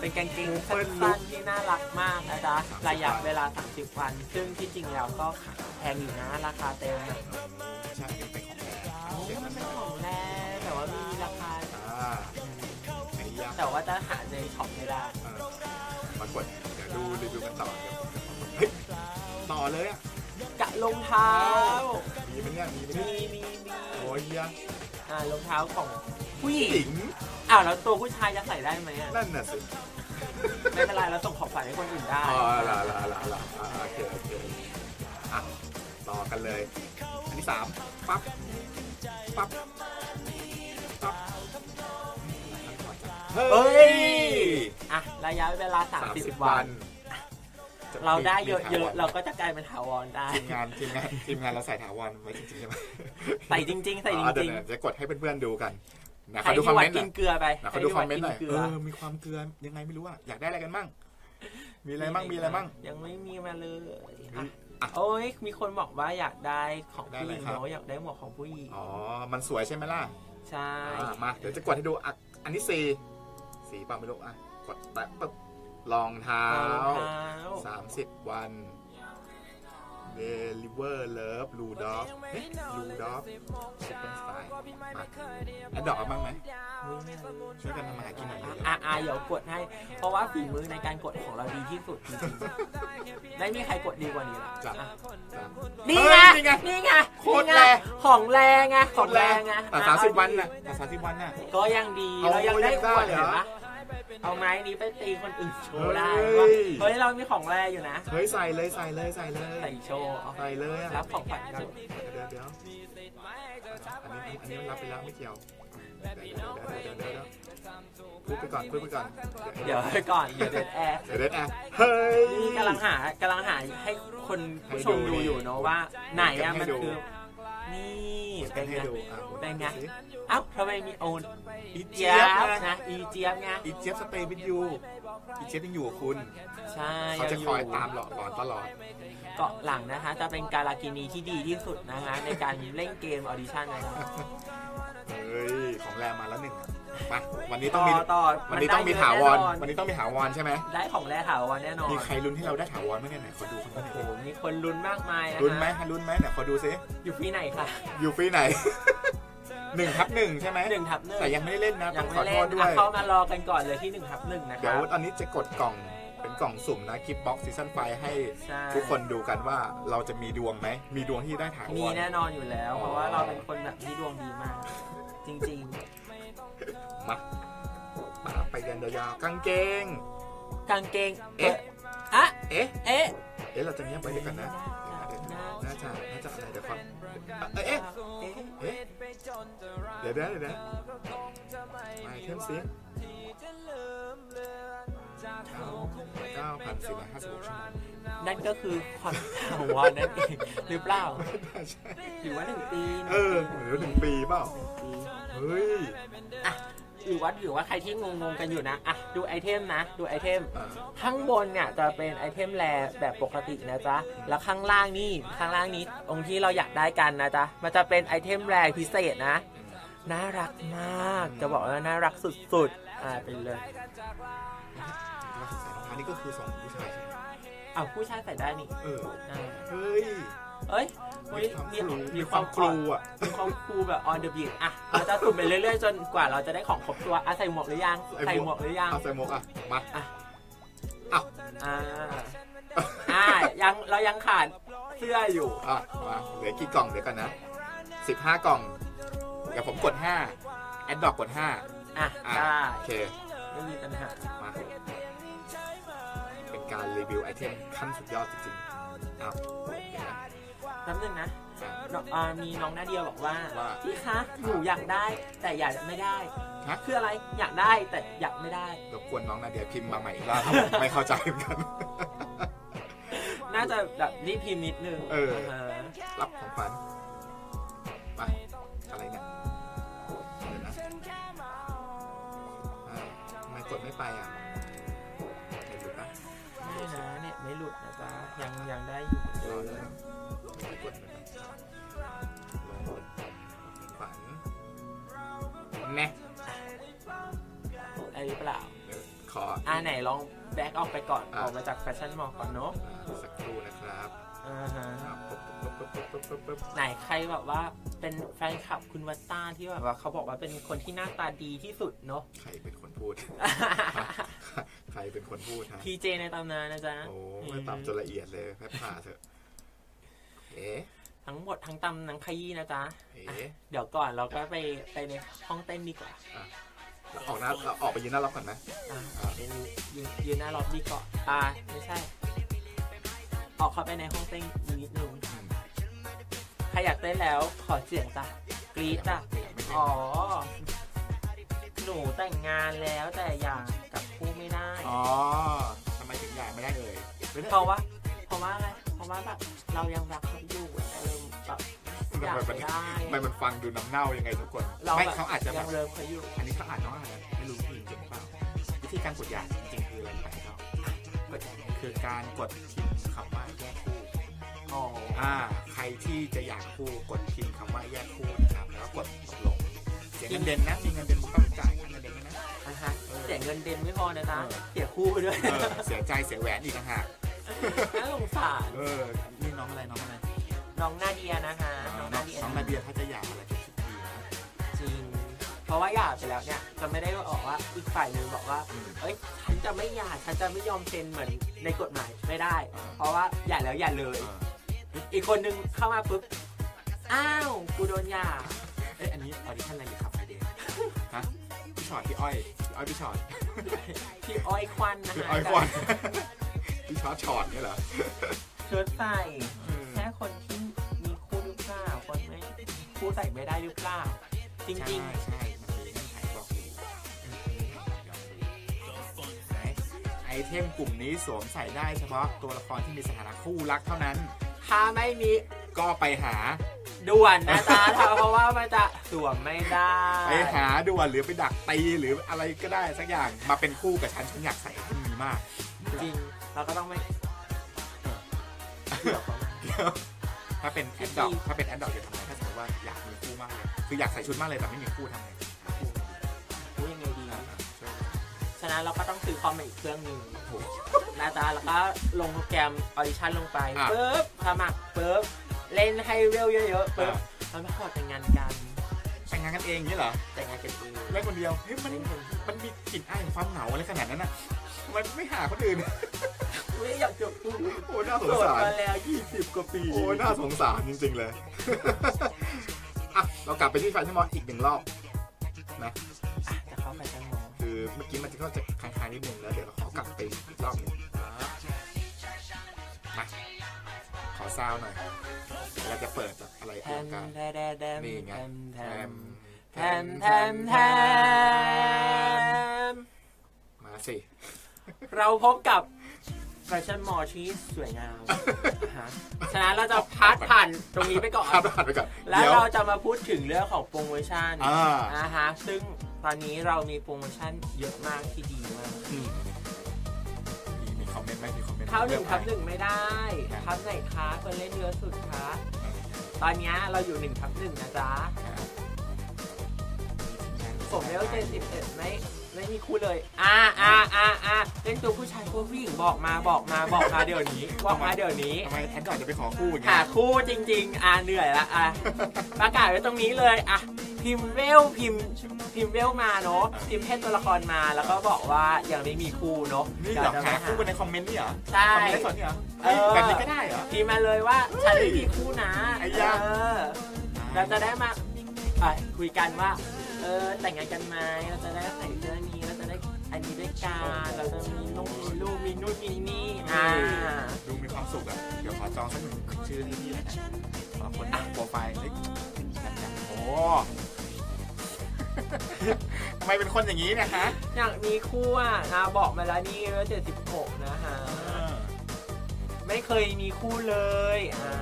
เป็นกางเกงสั้นที่น่ารักมากนะจ๊ะระยะเวลาสามสิบวันซึ่งที่จริงแล้วก็แพงอยู่นะราคาเต็มใช่เป็นของแท้มันเป็นของแท้แต่ว่ามีราคาแต่ว่าจะหาในช็อปไม่ได้มากดเดี๋ยวดูรีวิวกันต่อต่อเลยอ่ะกะรองเท้ามีไหมเนี่ยมีไหมมีมีโอ้ยอ่ารองเท้าของผู้หญิงอ้าวแล้วตัวผู้ชายจะใส่ได้ไหมอ่ะนั่นน่ะสิไม่เป็นไรเราส่งของขวัญให้คนอื่นได้อ๋อล่ะล่ะล่ะล่ะโอเคโอเคอ่ะต่อกันเลยอันที่สามปั๊บปั๊บปั๊บเฮ้ยอ่ะระยะเวลาสามสิบวันเราได้เยอะๆเราก็จะกลายเป็นถาวรได้ทีมงานทีมงานทีมงานเราใส่ถาวรไว้จริงๆใช่ไหมใส่จริงๆใส่จริงๆจะกดให้เพื่อนๆดูกันนะเขาดูคอมเมนต์กินเกลือไปเขาดูคอมเมนต์หน่อยเออมีความเกลือยังไงไม่รู้อ่ะอยากได้อะไรกันมั่งมีอะไรมั่งมีอะไรมั่งยังไม่มีมาเลยโอ้ยมีคนบอกว่าอยากได้ของผู้หญิงเนาะอยากได้หมวกของผู้หญิงอ๋อมันสวยใช่ไหมล่ะใช่มาเดี๋ยวจะกดให้ดูอันนี้สี่สีป่ะไม่รู้อ่ะกดแตะปึ๊บ รองเท้าสามสิบวันเดลิเวอร์เลิฟลูด็อกเฮ้ยลูด็อกซุปเปอร์สไตล์มาแล้วดอกบ้างไหมช่วยกันทำมาหากินหน่อยอ่ะอ่ะเดี๋ยวกดให้เพราะว่าฝีมือในการกดของเราดีที่สุดจริงๆได้มีใครกดดีกว่านี้หรอจ้ะนี่ไงนี่ไงโคตรแรงของแรงไงของแรงไงแต่สามสิบวันน่ะแต่สามสิบวันน่ะก็ยังดีเรายังได้กดเห็นปะเอาไม้นี้ไปตีคนอื่นโชว์ได้เฮ้ยเรามีของแร่อยู่นะเฮ้ยใส่เลยใส่เลยใส่เลยใส่โชว์ใส่เลยรับของขวัญกันเดี๋ยวเดี๋ยวอันนี้อันนี้รับไปแล้วไม่เกี่ยวพูดไปก่อนพูดไปก่อนเดี๋ยวไปก่อนเดี๋ยวเด็ดแอร์เดี๋ยวเด็ดแอร์เฮ้ยกำลังหากำลังหาให้คนผู้ชมดูอยู่เนาะว่าไหนอะมันคือนี่เป็นไงเป็นไงอ้าวทำไมมีโอนอีเจี๊ยบนะอีเจี๊ยบไงอีเจี๊ยบสเตย์วิดยูอีเจี๊ยบยังอยู่กับคุณใช่เขาจะคอยตามหลอกหลอนตลอดเกาะหลังนะคะจะเป็นการากินีที่ดีที่สุดนะคะในการเล่นเกมออดิชั่นนะครับเฮ้ยของแรงมาแล้วหนึ่งมาวันนี้ต้องมีวันนี้ต้องมีถาวรวันนี้ต้องมีถาวรใช่ไหมได้ของแรงถาวรแน่นอนมีใครลุ้นให้เราได้ถาวรเมื่อไหร่ไหนขอดูคนโอ้โหมีคนลุ้นมากมายนะลุ้นไหมลุ้นไหมเนี่ยขอดูซิอยู่ฟรีไหนคะอยู่ฟรีไหนหนึ่งทับหนึ่งใช่ไหมหนึ่งทับหนึ่งแต่ยังไม่ได้เล่นนะยังไม่เล่นด้วยเข้ามารอกันก่อนเลยที่หนึ่งทับหนึ่งนะครับเดี๋ยวตอนนี้จะกดกล่องเป็นกล่องสุ่มนะคลิปบ็อกซ์ซีซั่นไฟให้ทุกคนดูกันว่าเราจะมีดวงไหมมีดวงที่ได้ถาวรมีแน่นอนอยู่แล้วเพราะว่าเราเป็นคนแบบที่ดวงดีมากจริงๆมามาไปกันยาวๆกางเกงกางเกงเอ๊ะอะเอ๊ะเอ๊ะเอ๊ะเราจะเนี้ยไปด้วยกันนะน่าจะน่าจะอะไรเดี๋ยวก่อนเอ๊ะเอ๊ะเดี๋ยวเดี๋ยวเดี๋ยวมาเข้มสิเก้าพันสี่ร้อยห้าสิบหกชั่วโมงนั่นก็คือความถาวรนั่นเองหรือเปล่าถือว่าหนึ่งปีเออหรือหนึ่งปีเปล่าเฮ้ยอ่ะหรือว่าหรือว่าใครที่งงๆกันอยู่นะอ่ะดูไอเทมนะดูไอเทมข้างบนเนี่ยจะเป็นไอเทมแลแบบปกตินะจ๊ะแล้วข้างล่างนี่ข้างล่างนี้องค์ที่เราอยากได้กันนะจ๊ะมันจะเป็นไอเทมแลพิเศษนะน่ารักมากจะบอกว่าน่ารักสุดๆอ่าเป็นเลยอันนี้ก็คือสองผู้ชายอ้าวผู้ชายใส่ได้นี่เออเฮ้ยเอ้ยมีความครูอ่ะมีความครูแบบออนเดอะบีทอ่ะเราจะสุ่มไปเรื่อยๆจนกว่าเราจะได้ของครบตัวอ่ะใส่หมวกหรือยังใส่หมวกหรือยังใส่หมวกอ่ะมาอ่ะอ้าวอ่าอ่ายังเรายังขาดเสื้ออยู่อ่ะมาเหลือกี่กล่องเดี๋ยวกันนะสิบห้ากล่องเดี๋ยวผมกดห้าแอดดอกกดห้าอ่ะได้โอเคไม่มีปัญหามาเป็นการรีวิวไอเทมขั้นสุดยอดจริงๆอ้าวน้ำหนึ่งนะมีน้องหน้าเดียวบอกว่าพี่คะหนูอยากได้แต่อยากไม่ได้คืออะไรอยากได้แต่อยากไม่ได้รบกวนน้องหน้าเดียวพิมพ์มาใหม่อีกรอบไม่เข้าใจเหมือนกันน่าจะแบบรีบพิมพ์นิดนึงเออรับของขวัญไปอะไรเนี่ยเดี๋ยวนะทำไมกดไม่ไปอ่ะไม่หลุดนะไม่นะเนี่ยไม่หลุดนะจ๊ะยังยังได้อยู่แม่อะไรหรือเปล่าขออ่าไหนลองแบ็กออกไปก่อนออกมาจากแฟชั่นมอลก่อนเนาะสักครู่นะครับอ่าฮะไหนใครแบบว่าเป็นแฟนคลับคุณวัตตาที่แบบว่าเขาบอกว่าเป็นคนที่หน้าตาดีที่สุดเนาะใครเป็นคนพูดใครเป็นคนพูดฮะพีเจในตำนานนะจ๊ะโอ้ไม่ตามจนละเอียดเลยแค่ผ่าเถอะเอ๊ะทั้งหมดทั้งตำนังขยี้นะจ๊ะ เ, เดี๋ยวก่อนเราก็ไปไปในห้องเต้นดีกว่าออกหน้าออกไปยืนหน้าล็อบก่อนนะยืนยืนหน้าล็อบดีกว่าอ่าไม่ใช่ออกเข้าไปในห้องเต้นนิดนึงใครอยากเต้นแล้วขอเสียงจ้ะกรี๊ดจ้ะอ๋อหนูแต่งงานแล้วแต่อยากกับคู่ไม่ได้อ๋อทำไมถึงอยากไม่ได้เลยเพราะว่าเพราะว่าอะไรเพราะว่าแบบเรายังรักเขาอยู่อยากได้ไม่มันฟังดูน้ำเน่ายังไงทุกคนไม่เขาอาจจะแบบอันนี้เขาอาจน้องอะไรไม่รู้จริงจริงเปล่าวิธีการกดอยากจริงคืออะไรไปเขาคือการกดพิมพ์คำว่าแยกคู่อ๋ออ่าใครที่จะอยากคู่กดพิมพ์คำว่าแยกคู่นะครับแล้วกดตกลงเสียเงินเด่นนะมีเงินเด่นต้องจ่ายเงินเด่นนะเสียเ เงินเดือนไม่พอนะนะเสียคู่ด้วยเสียใจเสียแหวนอีกต่างหากน่าสงสารเออนี่น้องอะไรน้องอะไรน้องนาเดียนะคะน้องนาเดียน้องนาเดียเขาจะอยากอะไรกันสักทีจริงเพราะว่าหย่าไปแล้วเนี่ยจะไม่ได้ออกว่าอีกฝ่ายหนึ่งบอกว่าเอ้ยฉันจะไม่หย่าฉันจะไม่ยอมเซ็นเหมือนในกฎหมายไม่ได้เพราะว่าหย่าแล้วหย่าเลยอีกคนนึงเข้ามาปุ๊บอ้าวกูโดนหย่าเอ้ยอันนี้ออดิชั่นอะไรอยู่ครับไอเดียฮะพี่ชอดพี่อ้อยพี่อ้อยพี่ชอดพี่อ้อยควันนะฮะอ้อยควันพี่ชอดชอดเนี่ยเหรอเชิดใส่แค่คนที่มีคู่หรือเปล่าคนไม่คู่ใส่ไม่ได้หรือเปล่าจริงๆใช่ไอเทมกลุ่มนี้สวมใส่ได้เฉพาะตัวละครที่มีสถานะคู่รักเท่านั้นถ้าไม่มีก็ไปหาด่วนนะจ๊ะเพราะว่ามันจะสวมไม่ได้ไปหาด่วนหรือไปดักตีหรืออะไรก็ได้สักอย่างมาเป็นคู่กับฉันฉันอยากใส่ที่มีมากจริงเราก็ต้องไม่ถ้าเป็นแอดดอกถ้าเป็นแอดดอกจะทำไงถ้าสมมติว่าอยากมีคู่มากเลยคืออยากใส่ชุดมากเลยแต่ไม่มีคู่ทำไงคู่ยังไงดีฉะนั้นเราก็ต้องซื้อคอมอีกเครื่องหนึ่งนะจ๊ะแล้วก็ลงโปรแกรมออดิชั่นลงไปปึ๊บสมัครปึ๊บเล่นให้เร็วเยอะๆปึ๊บแล้วก็ขอแต่งงานกันแต่งงานกันเองนี่เหรอแต่งงานกันเองไม่คนเดียวเฮ้ยมันมันมีกลิ่นอายของความเหงาอะไรขนาดนั้นน่ะมันไม่หาคนอื่นไม่อยากจบกูโอ้น่าสงสารมาแล้วยี่สิบกว่าปีโอ้น่าสงสารจริงๆเลยอ่ะเรากลับไปที่ไฟชั่นมอลอีกหนึ่งรอบนะจะเข้าไฟชั่นมอลคือเมื่อกี้มันจะเข้าจะคลายๆนิดนึงแล้วเดี๋ยวเราขอกลับไปอีกรอบนึงมาขอซาวหน่อยเราจะเปิดจากอะไรออกกันนี่ไงแทมแทมแทมแทมมาสิเราพบกับแฟชั่นมอลล์ที่สวยงามฉะนั้นเราจะพาดผ่านตรงนี้ไปก่อนแล้วเราจะมาพูดถึงเรื่องของโปรโมชั่นนะคะซึ่งตอนนี้เรามีโปรโมชั่นเยอะมากที่ดีมากมีคอมเมนต์ไหมมีคอมเมนต์เท่าหนึ่งทับหนึ่งไม่ได้ทับไหนคะคนเล่นเยอะสุดคะตอนนี้เราอยู่หนึ่งทับหนึ่งนะจ๊ะผมเล่นเจ็ดสิบเอ็ดไหมไม่มีคู่เลยอ่าอ่าอ่าอ่าเล่นตัวผู้ชายคู่ผู้หญิงบอกมาบอกมาบอกมาเดี๋ยวนี้บอกมาเดี๋ยวนี้ทำไมแอนก่อนจะไปขอคู่หาคู่จริงๆอ่าเหนื่อยละอ่ะประกาศไว้ตรงนี้เลยอ่ะพิมพ์เวลพิมพ์พิมพ์เวลมาเนาะพิมพ์แค่ตัวละครมาแล้วก็บอกว่ายังไม่มีคู่เนาะนี่หรอหาคู่กันในคอมเมนต์นี่เหรอใช่คอมเมนต์ได้สดนี่เหรอแบบนี้ก็ได้เหรอพิมพ์มาเลยว่าฉันไม่มีคู่นะเออเราจะได้มาคุยกันว่าเออแต่งงานกันไหมเราจะได้ใส่เสื้อนี้เราจะได้อันนี้ด้วยกันเราจะมีลูกมีลูกมีนู่นมีนี่อ่าดูมีความสุขอ่ะเดี๋ยวขอจองสักหนึ่งชื่อนี้นะขอคนอ่ะโปรไฟล์เลยโอ้ทำไมเป็นคนอย่างนี้นะฮะอยากมีคู่อ่ะนะบอกมาแล้วนี่แล้วเจ็ดสิบหกนะฮะไม่เคยมีคู่เลยอ่า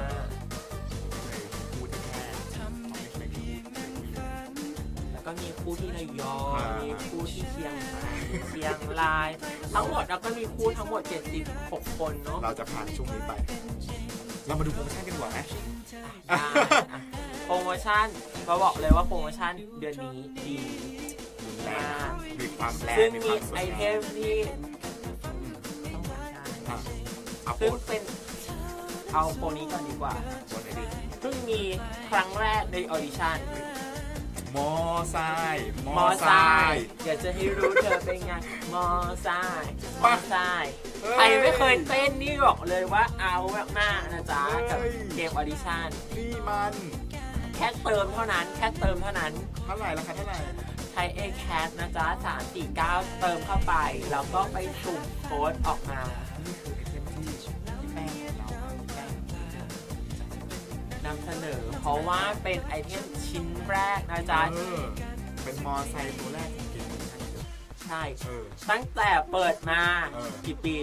ก็มีคู่ที่ระยองมีคู่ที่เชียงใหม่เชียงรายทั้งหมดแล้วก็มีคู่ทั้งหมดเจ็ดสิบหกคนเนาะเราจะผ่านช่วงนี้ไปเรามาดูโปรโมชั่นกันดีกว่าไหมโปรโมชั่นเราบอกเลยว่าโปรโมชั่นเดือนนี้ดีมากมีความแรงซึ่งมีไอเทมที่ต้องหาได้ซึ่งเป็นเอาโปรนี้ก่อนดีกว่าเพิ่งมีครั้งแรกในออดิชั่นมอไซค์มอไซค์อยากจะให้รู้เธอเป็นไงมอไซค์มอไซค์ใครไม่เคยเต้นนี่บอกเลยว่าเอามากๆนะจ๊ะกับเกมออดิชั่นนี่มันแค่เติมเท่านั้นแค่เติมเท่านั้นเท่าไหร่ราคาเท่าไหร่ใช้เอแคสนะจ๊ะสาม สี่ เก้าเติมเข้าไปแล้วก็ไปสุ่มโค้ดออกมานำเสนอเพราะว่าเป็นไอเทมชิ้นแรกนะจ๊ะเป็นมอไซค์ตัวแรกของเกมใช่ตั้งแต่เปิดมากี่ปี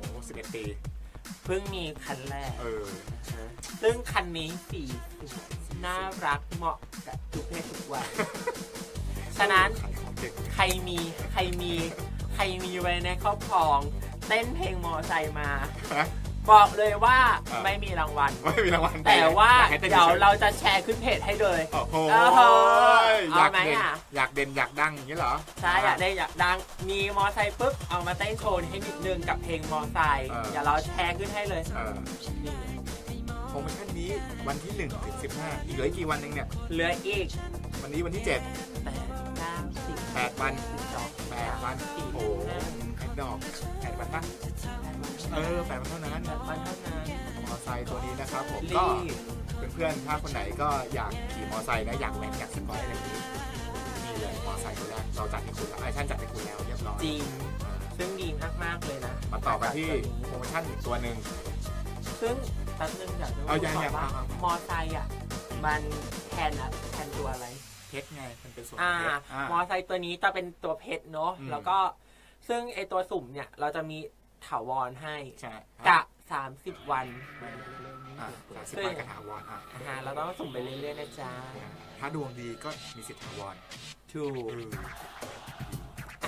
โอ้สิบเอ็ดปีเพิ่งมีคันแรกซึ่งคันนี้สีน่ารักเหมาะกับทุกเพศทุกวัยฉะนั้นใครมีใครมีใครมีไว้ในครอบครองเต้นเพลงมอไซค์มาบอกเลยว่าไม่มีรางวัลไม่มีรางวัลแต่ว่าเดี๋ยวเราจะแชร์ขึ้นเพจให้เลยโอ้โห อยากเด่นอยากเด่นอยากดังอย่างนี้เหรอใช่อยากเด่นอยากดังมีมอไซค์ปุ๊บเอามาเต้นโชว์ให้นิดนึงกับเพลงมอไซค์อย่าเราแชร์ขึ้นให้เลยโปรโมชั่นนี้วันที่หนึ่งถึงสิบห้าอีกเหลือกี่วันนึงเนี่ยเหลืออีกวันนี้วันที่เจ็ด แปด เก้า สิบ แปดวันแปดวันโอ้โหดอกแปดวันป่ะเออแปดวันเท่านั้นแปดวันเท่านั้นมอไซค์ตัวนี้นะครับผมก็เพื่อนๆถ้าคนไหนก็อยากขี่มอไซค์นะอยากแหวกอยากสปอยอะไรอย่างนี้นี่เลยมอไซค์ตัวแรกเราจัดให้คุณแล้วไอ้ท่านจัดให้คุณแล้วเรียบร้อยจริงซึ่งดีมากๆเลยนะมาต่อกันที่โปรโมชั่นตัวนึงซึ่งตั้งนึงอยากจะว่ามอไซค์อ่ะมันแทนอ่ะแทนตัวอะไรเพชรไงมันเป็นส่วนเพชรมอไซค์ตัวนี้จะเป็นตัวเพชรเนาะแล้วก็ซึ่งไอตัวสุ่มเนี่ยเราจะมีถาวรให้กะสามสิบวันสามสิบวันกะถาวรอ่ะเราต้องสุ่มไปเรื่อยๆนะจ๊ะถ้าดวงดีก็มีสิทธิ์ถาวรถูก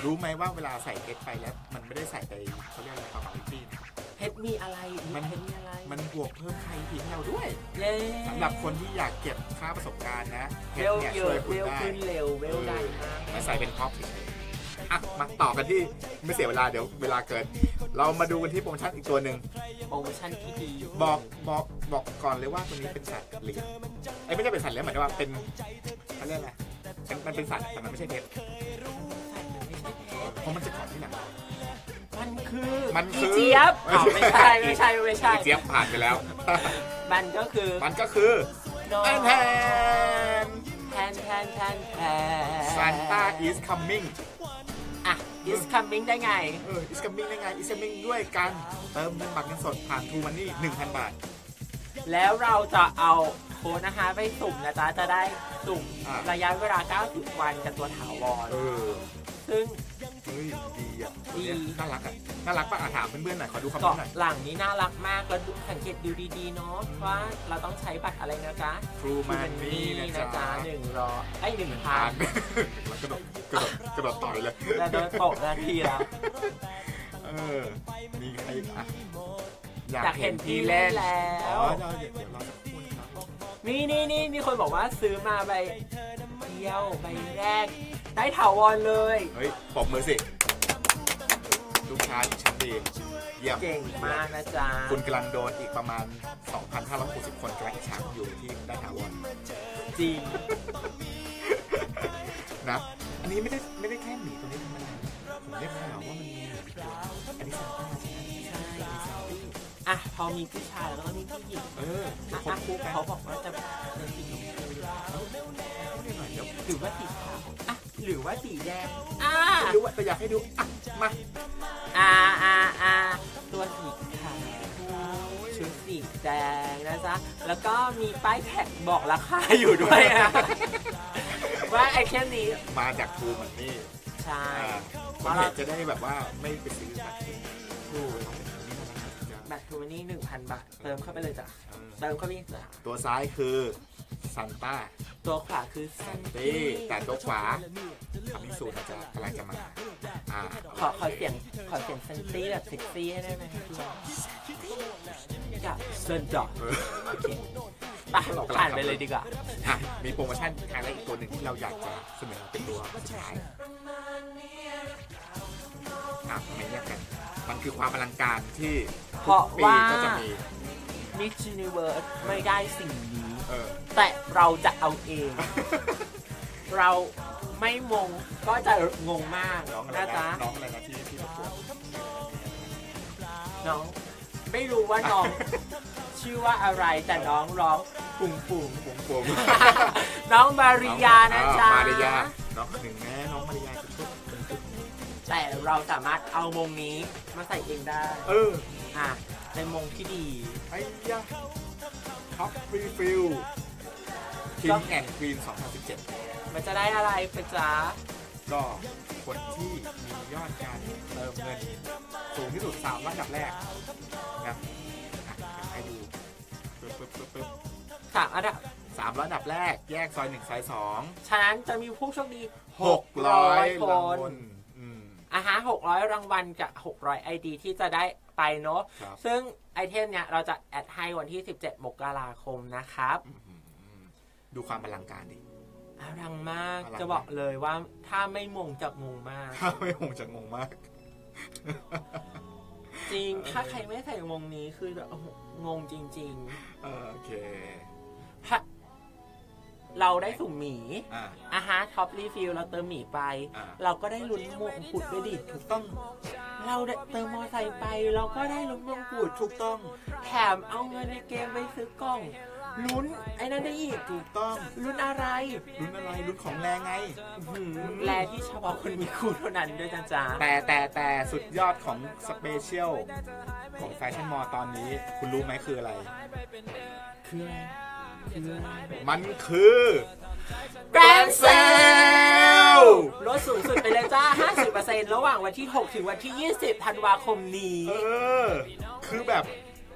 รู้ไหมว่าเวลาใส่เพชรไปแล้วมันไม่ได้ใส่ไปเขาเรียกอะไรความเป็นจริงเพชรมีอะไรมันเพชรมีอะไรมันบวกเพิ่มใครผิดเราด้วยสำหรับคนที่อยากเก็บค่าประสบการณ์นะเพชรเนี่ยช่วยคุณได้เร็วเร็วได้ไม่ใส่เป็นพ็อปอ่ะมาต่อกันที่ไม่เสียเวลาเดี๋ยวเวลาเกินเรามาดูกันที่โปรโมชั่นอีกตัวหนึ่งโปรโมชั่นที่ดีบอกบอกบอกก่อนเลยว่าตัวนี้เป็นสัตว์เลี้ยงไอ้ไม่ใช่เป็นสัตว์เลี้ยงหมายถึงว่าเป็นเขาเรียกอะไรมันเป็นสัตว์แต่มันไม่ใช่เพชรเพราะมันจะขอที่หลังมันคือมันคือเจี๊ยบไม่ใช่ไม่ใช่ไม่ใช่เจี๊ยบผ่านไปแล้วมันก็คือมันก็คือแทนแทนแทนแทนแทนซานต้า is coming อ่ะ is coming ได้ไงเออ is coming ได้ไง is coming ด้วยกันเติมเงินบัตรเงินสดผ่านทูมันนี่ หนึ่งพัน บาทแล้วเราจะเอาโค้ดนะคะไปสุ่มนะจ๊ะจะได้สุ่มระยะเวลาเก้าสิบวันกับตัวถาวรซึ่งดีอ่ะดีน่ารักอ่ะน่ารักป่ะถามเพื่อนๆหน่อยขอดูคำนี้หน่อยหลังนี้น่ารักมากแล้วสังเกตดูดีๆเนาะว่าเราต้องใช้บัตรอะไรนะจ๊ะทรูมันนี่นะจ๊ะหนึ่งรอไอ้หนึ่งพันแล้วกระโดดกระโดดกระโดดต่อยเลยแล้วโดนตกนาทีแล้วเออมีใครอีกอ่ะอยากเห็นพี่เล่นแล้วนี่นี่นี่มีคนบอกว่าซื้อมาใบเดียวใบแรกได้ถาวรเลยเฮ้ยปอบมือสิลูกค้าที่ชั้นดีเยี่ยมเก่งมากนะจ๊ะคุณกำลังโดนอีกประมาณ สองพันห้าร้อยหกสิบ คนกำลังช้างอยู่ที่ได้ถาวรจริงนะอันนี้ไม่ได้ไม่ได้แค่หมีตัวนี้ธรรมดาผมได้ข่าวว่ามันมีอันนี้ซันต้าใช่ไหมใช่อ่ะพอมีผู้ชายแล้วก็มีผู้หญิงเออเขาบอกว่าจะเป็นสีน้ำเงินหรือว่าสีขาวอ่ะหรือว่าสีแดงอ่ะไม่รู้ว่าแต่อยากให้ดูอ่ะมาอ่าอ่าอ่าตัวสีขาวชุดสีแดงนะจ๊ะแล้วก็มีป้ายแท็กบอกราคาอยู่ด้วยนะว่าไอเทมนี้มาจากทูมันนี่ใช่คนเห็นจะได้แบบว่าไม่ไปซื้อบัตรทูบัตรทูมันนี่หนึ่งพันบาทเติมเข้าไปเลยจ้ะเติมเข้าไปจ้ะตัวซ้ายคือซันต้าตัวขวาคือซันตี้แต่ตัวขวาอันนี้สูตรอาจารย์กำลังจะมาอ่าขอขอเสียงขอเสียงซันตี้แบบเซ็กซี่ให้ได้ไหมอยากเซินดอกโอเคไปผ่านไปเลยดีกว่ามีโปรโมชั่นทางอะไรอีกตัวหนึ่งที่เราอยากจะเสนอเป็นตัวสุดท้ายอ่ะไม่ยากกันมันคือความอลังการที่เพราะว่ามิสยูนิเวิร์สไม่ได้สิ่งนี้แต่เราจะเอาเองเราไม่มงก็จะงงมากนะจ๊ะน้องอะไรนะที่ที่ประกวดน้องไม่รู้ว่าน้องชื่อว่าอะไรแต่น้องร้องปุ่งปุ่งปุ่งปุ่งน้องมาริยานะจ๊ะมาริยาน้องถึงแม้น้องมาริยาจะตุ๊บตุ๊บแต่เราสามารถเอามงนี้มาใส่เองได้เอออ่ะในมงที่ดีไอ้ยะท็อปฟรีฟิลคิงแอนด์ควีนสองพันสิบเจ็ดมันจะได้อะไรไปจ๊ะก็คนที่มียอดการเติมเงินสูงที่สุดสามวันดับแรกนะให้ดูปึ๊บปึ๊บปึ๊บปึ๊บสามอันดับสามร้อยอันดับแรกแยกซอยหนึ่งซอยสองฉะนั้นจะมีผู้โชคดีหกร้อยคนอ่ะฮะหกร้อยรางวัลกับหกร้อยไอดีที่จะได้ไปเนาะซึ่งไอเทมเนี้ยเราจะแอดให้วันที่สิบเจ็ดมกราคมนะครับดูความอลังการดิ อลังมากจะบอกเลยว่าถ้าไม่มงจะงงมากถ้าไม่มงจะงงมากจริงถ้าใครไม่ใส่มงนี้คือจะงงจริงๆโอเคเราได้สุ่มหมีอาหารท็อปรีฟิลเราเติมหมีไปเราก็ได้ลุ้นมงกุฎด้วยดิถูกต้องเราเติมมอไซค์ไปเราก็ได้ลุ้นมงกุฎถูกต้องแถมเอาเงินในเกมไปซื้อกล้องลุ้นไอ้นั่นได้อีกถูกต้องลุ้นอะไรลุ้นอะไรลุ้นของแรงไงแรงที่เฉพาะคนมีคู่เท่านั้นด้วยจ้าจ้าแต่แต่แต่สุดยอดของสเปเชียลของแฟชั่นมอลล์ตอนนี้คุณรู้ไหมคืออะไรคืออะไรมันคือแบรนด์เซลลดสูงสุดไปเลยจ้า ห้าสิบเปอร์เซ็นต์ ระหว่างวันที่หกถึงวันที่ยี่สิบธันวาคมนี้เออคือแบบ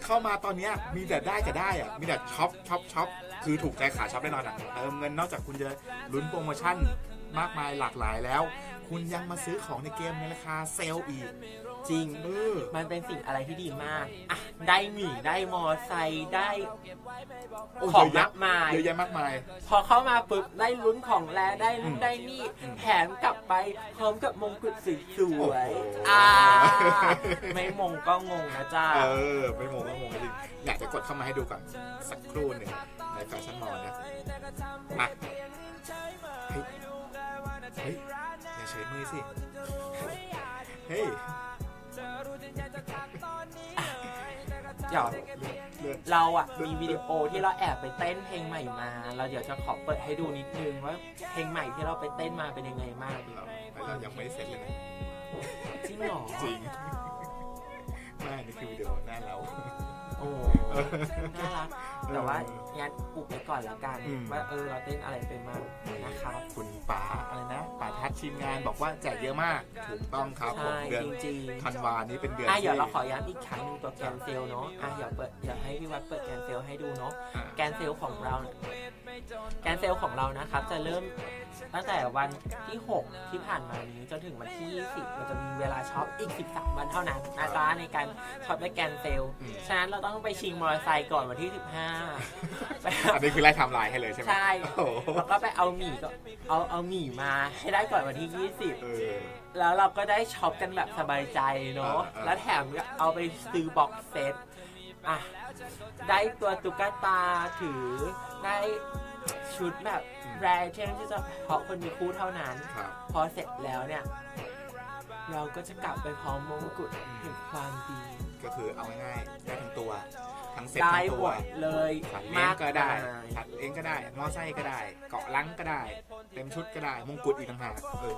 เข้ามาตอนนี้มีแต่ได้จะได้อะมีแต่ช็อปช็อปช็อปคือถูกใจขาช็อปแน่นอนอ่ะเติมเงินนอกจากคุณจะลุ้นโปรโมชั่นมากมายหลากหลายแล้วคุณยังมาซื้อของในเกมในราคาเซลล์อีกจริงเออมันเป็นสิ่งอะไรที่ดีมากอ่ะได้หมี่ได้มอไซค์ได้ของมากมายเยอะแยะมากมายพอเข้ามาปึ๊บได้ลุ้นของแลได้ลุ้นได้นี่แถมกลับไปพร้อมกับมงกุฎสวยๆอ่าไม่มงก็งงนะจ้าเออไม่มงก็งงจริงอยากจะกดเข้ามาให้ดูก่อนสักครู่หนึ่งในแฟชั่นมอลล์นะมาเฮ้ยเฮ้ยอย่าเฉยมือสิเฮ้ยเดี๋ยวเราอ่ะมีวิดีโอที่เราแอบไปเต้นเพลงใหม่มาเราเดี๋ยวจะขอเปิดให้ดูนิดนึงว่าเพลงใหม่ที่เราไปเต้นมาเป็นยังไงมากดีเราเรายังไม่เสร็จเลยนะจริงหรอจริงไม่นี่คือวิดีโอหน้าเราโอ้น่ารักแต่ว่างั้นอุบไปก่อนแล้วกันว่าเออเราเต้นอะไรไปมากนะครับคุณป่าอะไรนะป่าทัดทีมงานบอกว่าแจกเยอะมากถูกต้องครับผมเดือนธันวานี้เป็นเดือนอ่ะเดี๋ยวเราขอย้ำอีกครั้งนึงตัวแกนเซลเนาะอ่ะอย่าเปิดอย่าให้พี่วัดเปิดแกนเซลให้ดูเนาะแกนเซลของเราแกนเซลของเรานะครับจะเริ่มตั้งแต่วันที่หกที่ผ่านมานี้จนถึงวันที่ยี่สิบเราจะมีเวลาช็อปอีกสิบสามวันเท่านั้นนะจ๊ะในการช็อปด้วยแกนเซลฉะนั้นเราต้องไปชิงมอเตอร์ไซค์ก่อนวันที่สิบห้าอันนี้คือไล่ไทม์ไลน์ให้เลยใช่ไหมใช่แล้วก็ไปเอาหมี่ก็เอาเอาหมี่มาให้ได้ก่อนวันที่ยี่สิบแล้วเราก็ได้ช็อปกันแบบสบายใจเนาะแล้วแถมก็เอาไปซื้อบ็อกเซตอ่ะได้ตัวตุ๊กตาถือได้ชุดแบบแบรนด์ที่จะเฉพาะคนมีคู่เท่านั้นพอเสร็จแล้วเนี่ยเราก็จะกลับไปพร้อมมงกุฎแห่งความดีก็คือเอาง่ายๆได้ทั้งตัวทั้งเซ็ตทั้งตัวเลยมากก็ได้ถัดเองก็ได้มอไซค์ก็ได้เกาะลังก็ได้เต็มชุดก็ได้มงกุฎอีกต่างหากเออ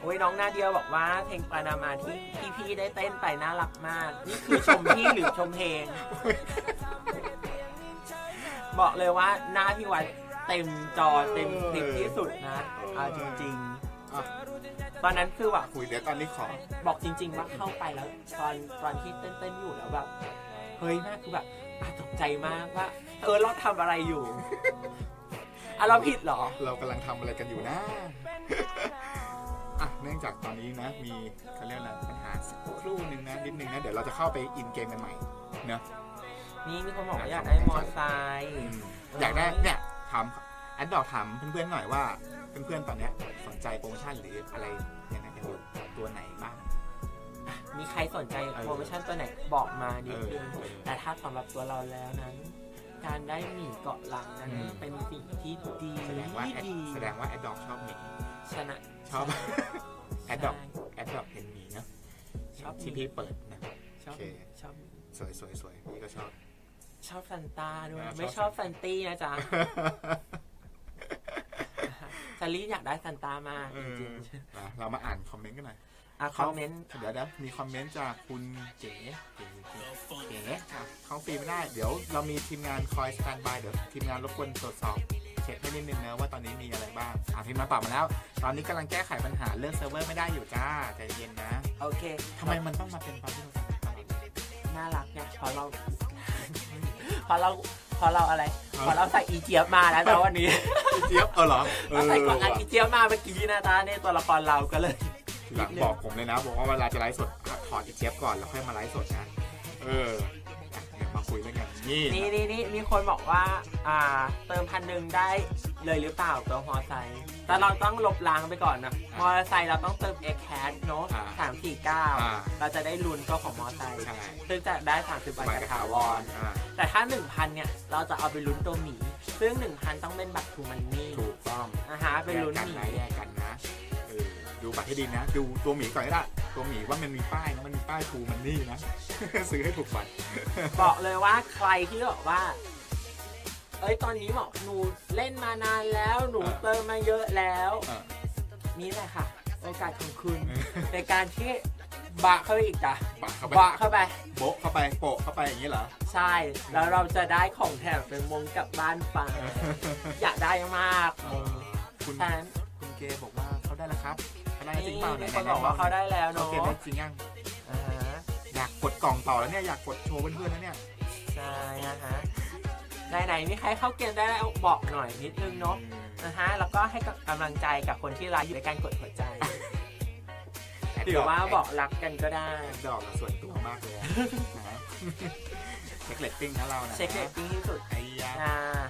โอ้ยน้องนาเดียบอกว่าเพลงปานามาที่พี่ๆได้เต้นไปน่ารักมากนี่คือชมพี่หรือชมเพลงบอกเลยว่าหน้าพี่วันเต็มจอเต็มคลิปที่สุดนะเอาจริงๆตอนนั้นคือว่าคุยเดี๋ยวตอนนี้ขอบอกจริงๆว่าเข้าไปแล้วตอนตอนที่เต้นๆอยู่แล้วแบบเฮ้ยน่าคือแบบตกใจมากว่าเออเราทำอะไรอยู่อ่ะเราผิดหรอเรากำลังทำอะไรกันอยู่นะอ่ะเนื่องจากตอนนี้นะมีเขาเรียกอะไรปัญหาสักครู่นึงนะนิดนึงนะเดี๋ยวเราจะเข้าไปอินเกมกันใหม่เนาะนี่มีคนบอกว่าอยากได้มอไซค์อยากได้เนี่ยถามแอดดอกถามเพื่อนๆหน่อยว่าเพื่อนๆตอนเนี้ยสนใจโปรโมชั่นหรืออะไรอย่างนั้นตัวไหนบ้างมีใครสนใจโปรโมชั่นตัวไหนบอกมานิดนึงแต่ถ้าสำหรับตัวเราแล้วนั้นการได้หมี่เกาะหลังนั้นเป็นสิ่งที่ดีแสดงว่าแสดงว่าแอดดอกชอบหมี่ชนะชอบแอดดอกแอดดอกเห็นหมี่นะชอบที่พี่เปิดนะชอบชอบสวยสวยสวยพี่ก็ชอบชอบซันต้าด้วยไม่ชอบซันตี้นะจ๊ะซารี่อยากได้ซันต้ามากจริงๆเรามาอ่านคอมเมนต์กันหน่อยอ่ะคอมเมนต์เดี๋ยวนะมีคอมเมนต์จากคุณเก๋เก๋เข้าฟรีไม่ได้เดี๋ยวเรามีทีมงานคอยสแตนบายเดี๋ยวทีมงานรบกวนตรวจสอบเช็คให้นิดนึงนะว่าตอนนี้มีอะไรบ้างอ่ะทีมงานตอบมาแล้วตอนนี้กำลังแก้ไขปัญหาเรื่องเซิร์ฟเวอร์ไม่ได้อยู่จ้าใจเย็นนะโอเคทำไมมันต้องมาเป็นความน่ารักเนี่ยพอเราพอเราพอเราอะไรพอเราใส่อีเจี๊ยบมาแล้วนะวันนี้อีเจี๊ยบเออเหรอเราใส่ก่อนอีเจี๊ยบมาเมื่อกี้นะตาเนี่ยตัวละครเราก็เลยหลังบอกผมเลยนะบอกว่าเวลาจะไลฟ์สดถอดอีเจี๊ยบก่อนแล้วค่อยมาไลฟ์สดนะเออมาคุยเรื่องกัน นี่นี่นี่นี่มีคนบอกว่าอ่าเติมพันหนึ่งได้เลยหรือเปล่าตัวมอไซค์แต่เราต้องลบล้างไปก่อนนะมอไซค์เราต้องเติมเอ็กแคสเนาะสามสี่เก้าเราจะได้ลุ้นก็ของมอไซค์ซึ่งจะได้สามสิบใบถาวรแต่ถ้าหนึ่งพันเนี่ยเราจะเอาไปลุ้นตัวหมีซึ่งหนึ่งพันต้องเป็นบัตรทูมันนี่ถูกต้องนะคะไปลุ้นหมีแยกกันนะดูบัตรให้ดีนะดูตัวหมีก่อนก็ได้ตัวหมีว่ามันมีป้ายนะมันมีป้ายทูมันนี่นะซื้อให้ถูกบัตรบอกเลยว่าใครที่บอกว่าเอ้ยตอนนี้หมอหนูเล่นมานานแล้วหนูเติมมาเยอะแล้วนี่แหละค่ะโอกาสของคุณในการที่บะเข้าไปอีกจ้ะบะเข้าไปโบะเข้าไปโปะเข้าไปอย่างนี้เหรอใช่แล้วเราจะได้ของแถมเป็นมงกับบ้านป่าอยากได้มากคุณคุณเกบอกว่าเขาได้แล้วครับเขาได้จริงเปล่าเนี่ยเขาบอกว่าเขาได้แล้วเนาะเขาเก็บได้จริงยังอยากกดกล่องต่อแล้วเนี่ยอยากกดโชว์เพื่อนๆแล้วเนี่ยใช่ฮะไหนๆนี่ใครเข้าเกมได้แล้วบอกหน่อยนิดนึงเนาะนะฮะแล้วก็ให้กำลังใจกับคนที่รักอยู่ในการกดหัวใจหรือว่าบอกรักกันก็ได้ดอกส่วนตัวมากเลยนะเช็คเรตติ้งนะเรานะเช็คเรตติ้งที่สุดไอ้ยา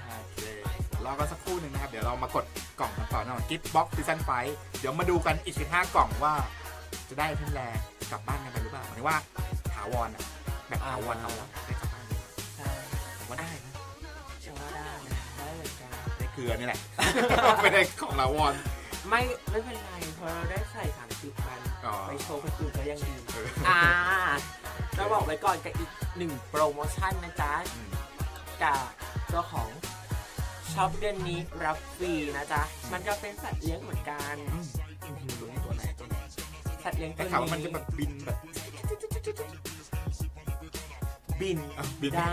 โอเครอกันสักครู่หนึ่งนะครับเดี๋ยวเรามากดกล่องต่อหน่อยกิฟต์บ็อกซ์ซีซั่นไฟเดี๋ยวมาดูกันอีกสิบห้ากล่องว่าจะได้เพิ่มแรงกลับบ้านกันไปหรือเปล่าหมายถึงว่าถาวรอ่ะแบบถาวรเอาได้กลับบ้านใช่ผมว่าได้เกลือนี่แหละไม่ได้ของละวอนไม่ไม่เป็นไรพอเราได้ใส่ถังสิบพันไปโชว์คนอื่นก็ยังดีอ่าเราบอกไว้ก่อนกับอีกหนึ่งโปรโมชั่นนะจ๊ะจากเจ้าของช็อปเดือนนี้รับฟรีนะจ๊ะมันจะเป็นสัตว์เลี้ยงเหมือนกันตัวไหนตัวไหนสัตว์เลี้ยงตัวนี้มันจะแบบบินแบบบินได้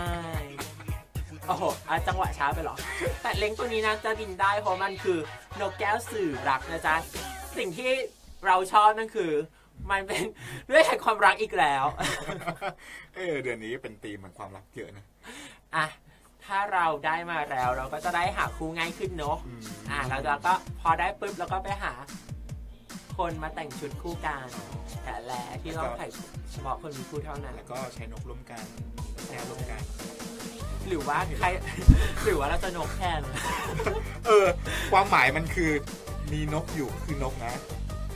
โอ้โหจังหวะช้าไปหรอแต่เล้งตัวนี้นะจะบินได้เพราะมันคือนกแก้วสื่อรักนะจ๊ะสิ่งที่เราชอบนั่นคือมันเป็นเรื่องแห่งความรักอีกแล้วเออเดือนนี้เป็นธีมของความรักเยอะนะอ่ะถ้าเราได้มาแล้วเราก็จะได้หาคู่ง่ายขึ้นเนาะอ่ะแล้วเราก็พอได้ปุ๊บเราก็ไปหาคนมาแต่งชุดคู่กันแต่แหละที่เราใส่เหมาะคนมีคู่เท่านั้นแล้วก็ใช้นกร่วมกันแก้วร่วมกันหรือว่าใครหรือว่าเราจะนกแค่นเออความหมายมันคือมีนกอยู่คือนกนะ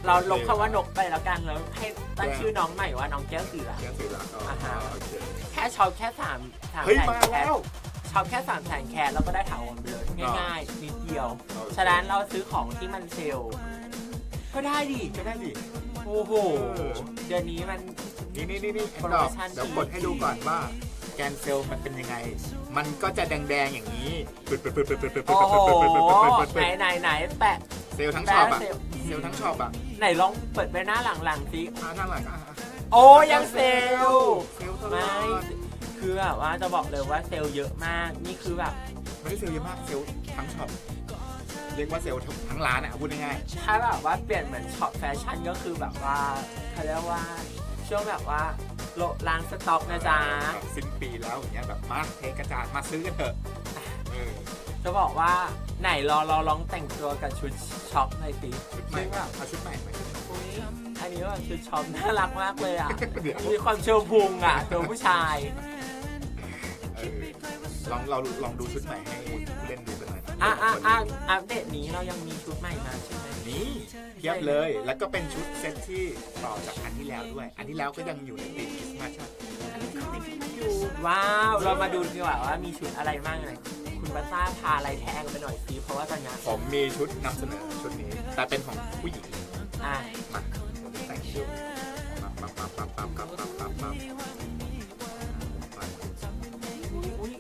เราลบคำว่านกไปแล้วกันแล้วให้ตั้งชื่อน้องใหม่ว่าน้องแก้วสื่อละแก้วสื่อละอ่าฮะแค่ชอบแค่สามสามแสนแคสชอบแค่สามแสนแคสแล้วก็ได้ถาวรไปเลยง่ายๆนิดเดียวฉะนั้นเราซื้อของที่มันเซลก็ได้ดิก็ได้ดิโอ้โหเดี๋ยวนี้มันนี่นี่นี่นี่โปรโมชั่นเดี๋ยวกดให้ดูก่อนว่าแกนเซลมันเป็นยังไงมันก็จะแดงๆอย่างนี้โอ้โหไหนไหนแปะเซลทั้งช็อปอะเซลทั้งช็อปอะไหนลองเปิดไปหน้าหลังๆสิหน้าหลังโอ้ยังเซลไม่คือแบบว่าจะบอกเลยว่าเซลเยอะมากนี่คือแบบไม่ได้เซลเยอะมากเซลทั้งช็อปเรียกว่าเซลทั้งร้านอะพูดง่ายๆถ้าแบบว่าเปลี่ยนเหมือนช็อปแฟชั่นก็คือแบบว่าเขาเรียกว่าช่วงแบบว่าโลล้างสต็อกนะจ๊ะสิ้นปีแล้วอย่างเงี้ยแบบมาเทกระจาดมาซื้อกันเถอะจะบอกว่าไหนรอรอลองแต่งตัวกับชุดช็อปในตีชุดใหม่ป่ะเอาชุดใหม่ไหมอันนี้ว่าชุดช็อปน่ารักมากเลยอ่ะมีความเชิงพุงอ่ะตัวผู้ชายลองเราลองดูชุดใหม่ให้เล่นดูกันหน่อยอ่ะอ่ะอ่ะอัปเดตนี้เรายังมีชุดใหม่มาใช่ไหมนี่เทียบเลยแล้วก็เป็นชุดเซ็ตที่ต่อจากอันที่แล้วด้วยอันที่แล้วก็ยังอยู่ในธีมคริสต์มาสใช่ไหมว้าวเรามาดูดีกว่าว่ามีชุดอะไรบ้างเลยคุณบัตซ่าพาอะไรแทงไปหน่อยสิเพราะว่าตอนนี้ผมมีชุดนำเสนอชุดนี้แต่เป็นของผู้หญิงอ่ะมาแต่งชุดปั๊บปั๊บปั๊บปั๊บปั๊บปั๊บปั๊บปั๊บอุ้ย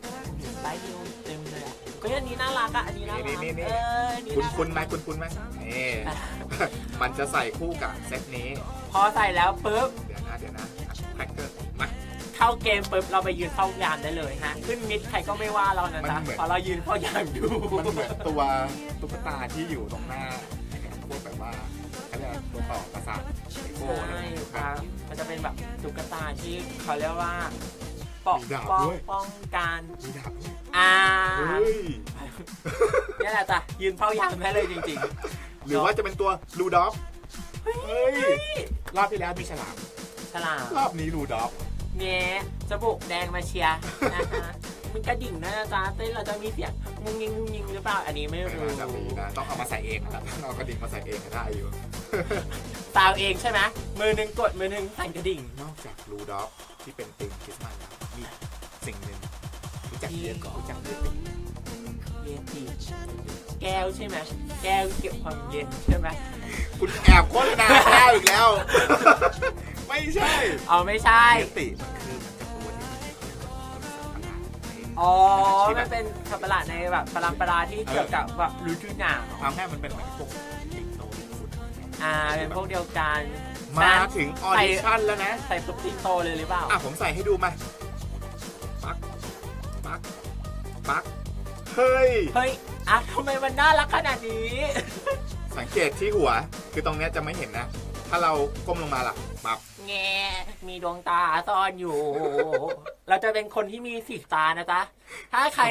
ไลท์ดิวเต็มเลยอ่ะก็อันนี้น่ารักอ่ะอันนี้น่ารักเออคุณคุณไหมคุณคุณไหมนี่มันจะใส่คู่กับเซตนี้พอใส่แล้วปุ๊บเดี๋ยวนะเดี๋ยวนะแพ็กเกอร์มาเข้าเกมปุ๊บเราไปยืนเฝ้ายามได้เลยฮะขึ้นมิดใครก็ไม่ว่าเรานะจ๊ะพอเรายืนเฝ้ายามอยู่มันเหมือนตัวตุ๊กตาที่อยู่ตรงหน้าพวกแบบว่าเขาเรียกตัวต่อประสาทโก้ใช่ครับมันจะเป็นแบบตุ๊กตาที่เขาเรียกว่าป้องป้องกันอ่านี่แหละจ้ะยืนเฝ้ายามได้เลยจริงๆหรือว่าจะเป็นตัวรูด็อกเฮ้ยรอบที่แล้วมีฉลามฉลามรอบนี้รูด็อกเนี่ยจะบุกแดงมาเชียร์นะฮะ มีกระดิ่งนะจ๊ะเต้นเราจะมีเสียงงุ้งยิงงุ้งยิงหรือเปล่าอันนี้ไม่รู้จะมีนะต้องเอามาใส่เองครับเอากระดิ่งมาใส่เองก็ได้อยู่สาวเองใช่ไหมมือหนึ่งกดมือหนึ่งสั่นกระดิ่งนอกจากรูด็อกที่เป็นติ่งคริสต์มาสแล้วมีสิ่งหนึ่งรู้จักเยติรู้จักเยติเยติแก้วใช่ไหมแก้วเก็บความเย็นใช่ไหมคุณแอบโฆษณาแก้วอีกแล้วไม่ใช่อ๋อไม่ใช่เยติคือมันจะตัวนี้อ๋อมันเป็นสัตว์ประหลาดในแบบปรามปราที่เกี่ยวกับแบบฤดูหนาวทำให้มันเป็นแบบพวกอ่าเป็นพวกเดียวกันมาถึงออดิชั่นแล้วนะใส่ปุ๊บติ๊กโตเลยหรือเปล่าอ่ะผมใส่ให้ดูมาปักปักปักเฮ้ยเฮ้ยอ่ะทำไมมันน่ารักขนาดนี้สังเกตที่หัวคือตรงเนี้ยจะไม่เห็นนะถ้าเราก้มลงมาล่ะปับแงมีดวงตาซ่อนอยู่เราจะเป็นคนที่มีสีตานะจ๊ะถ้าใคร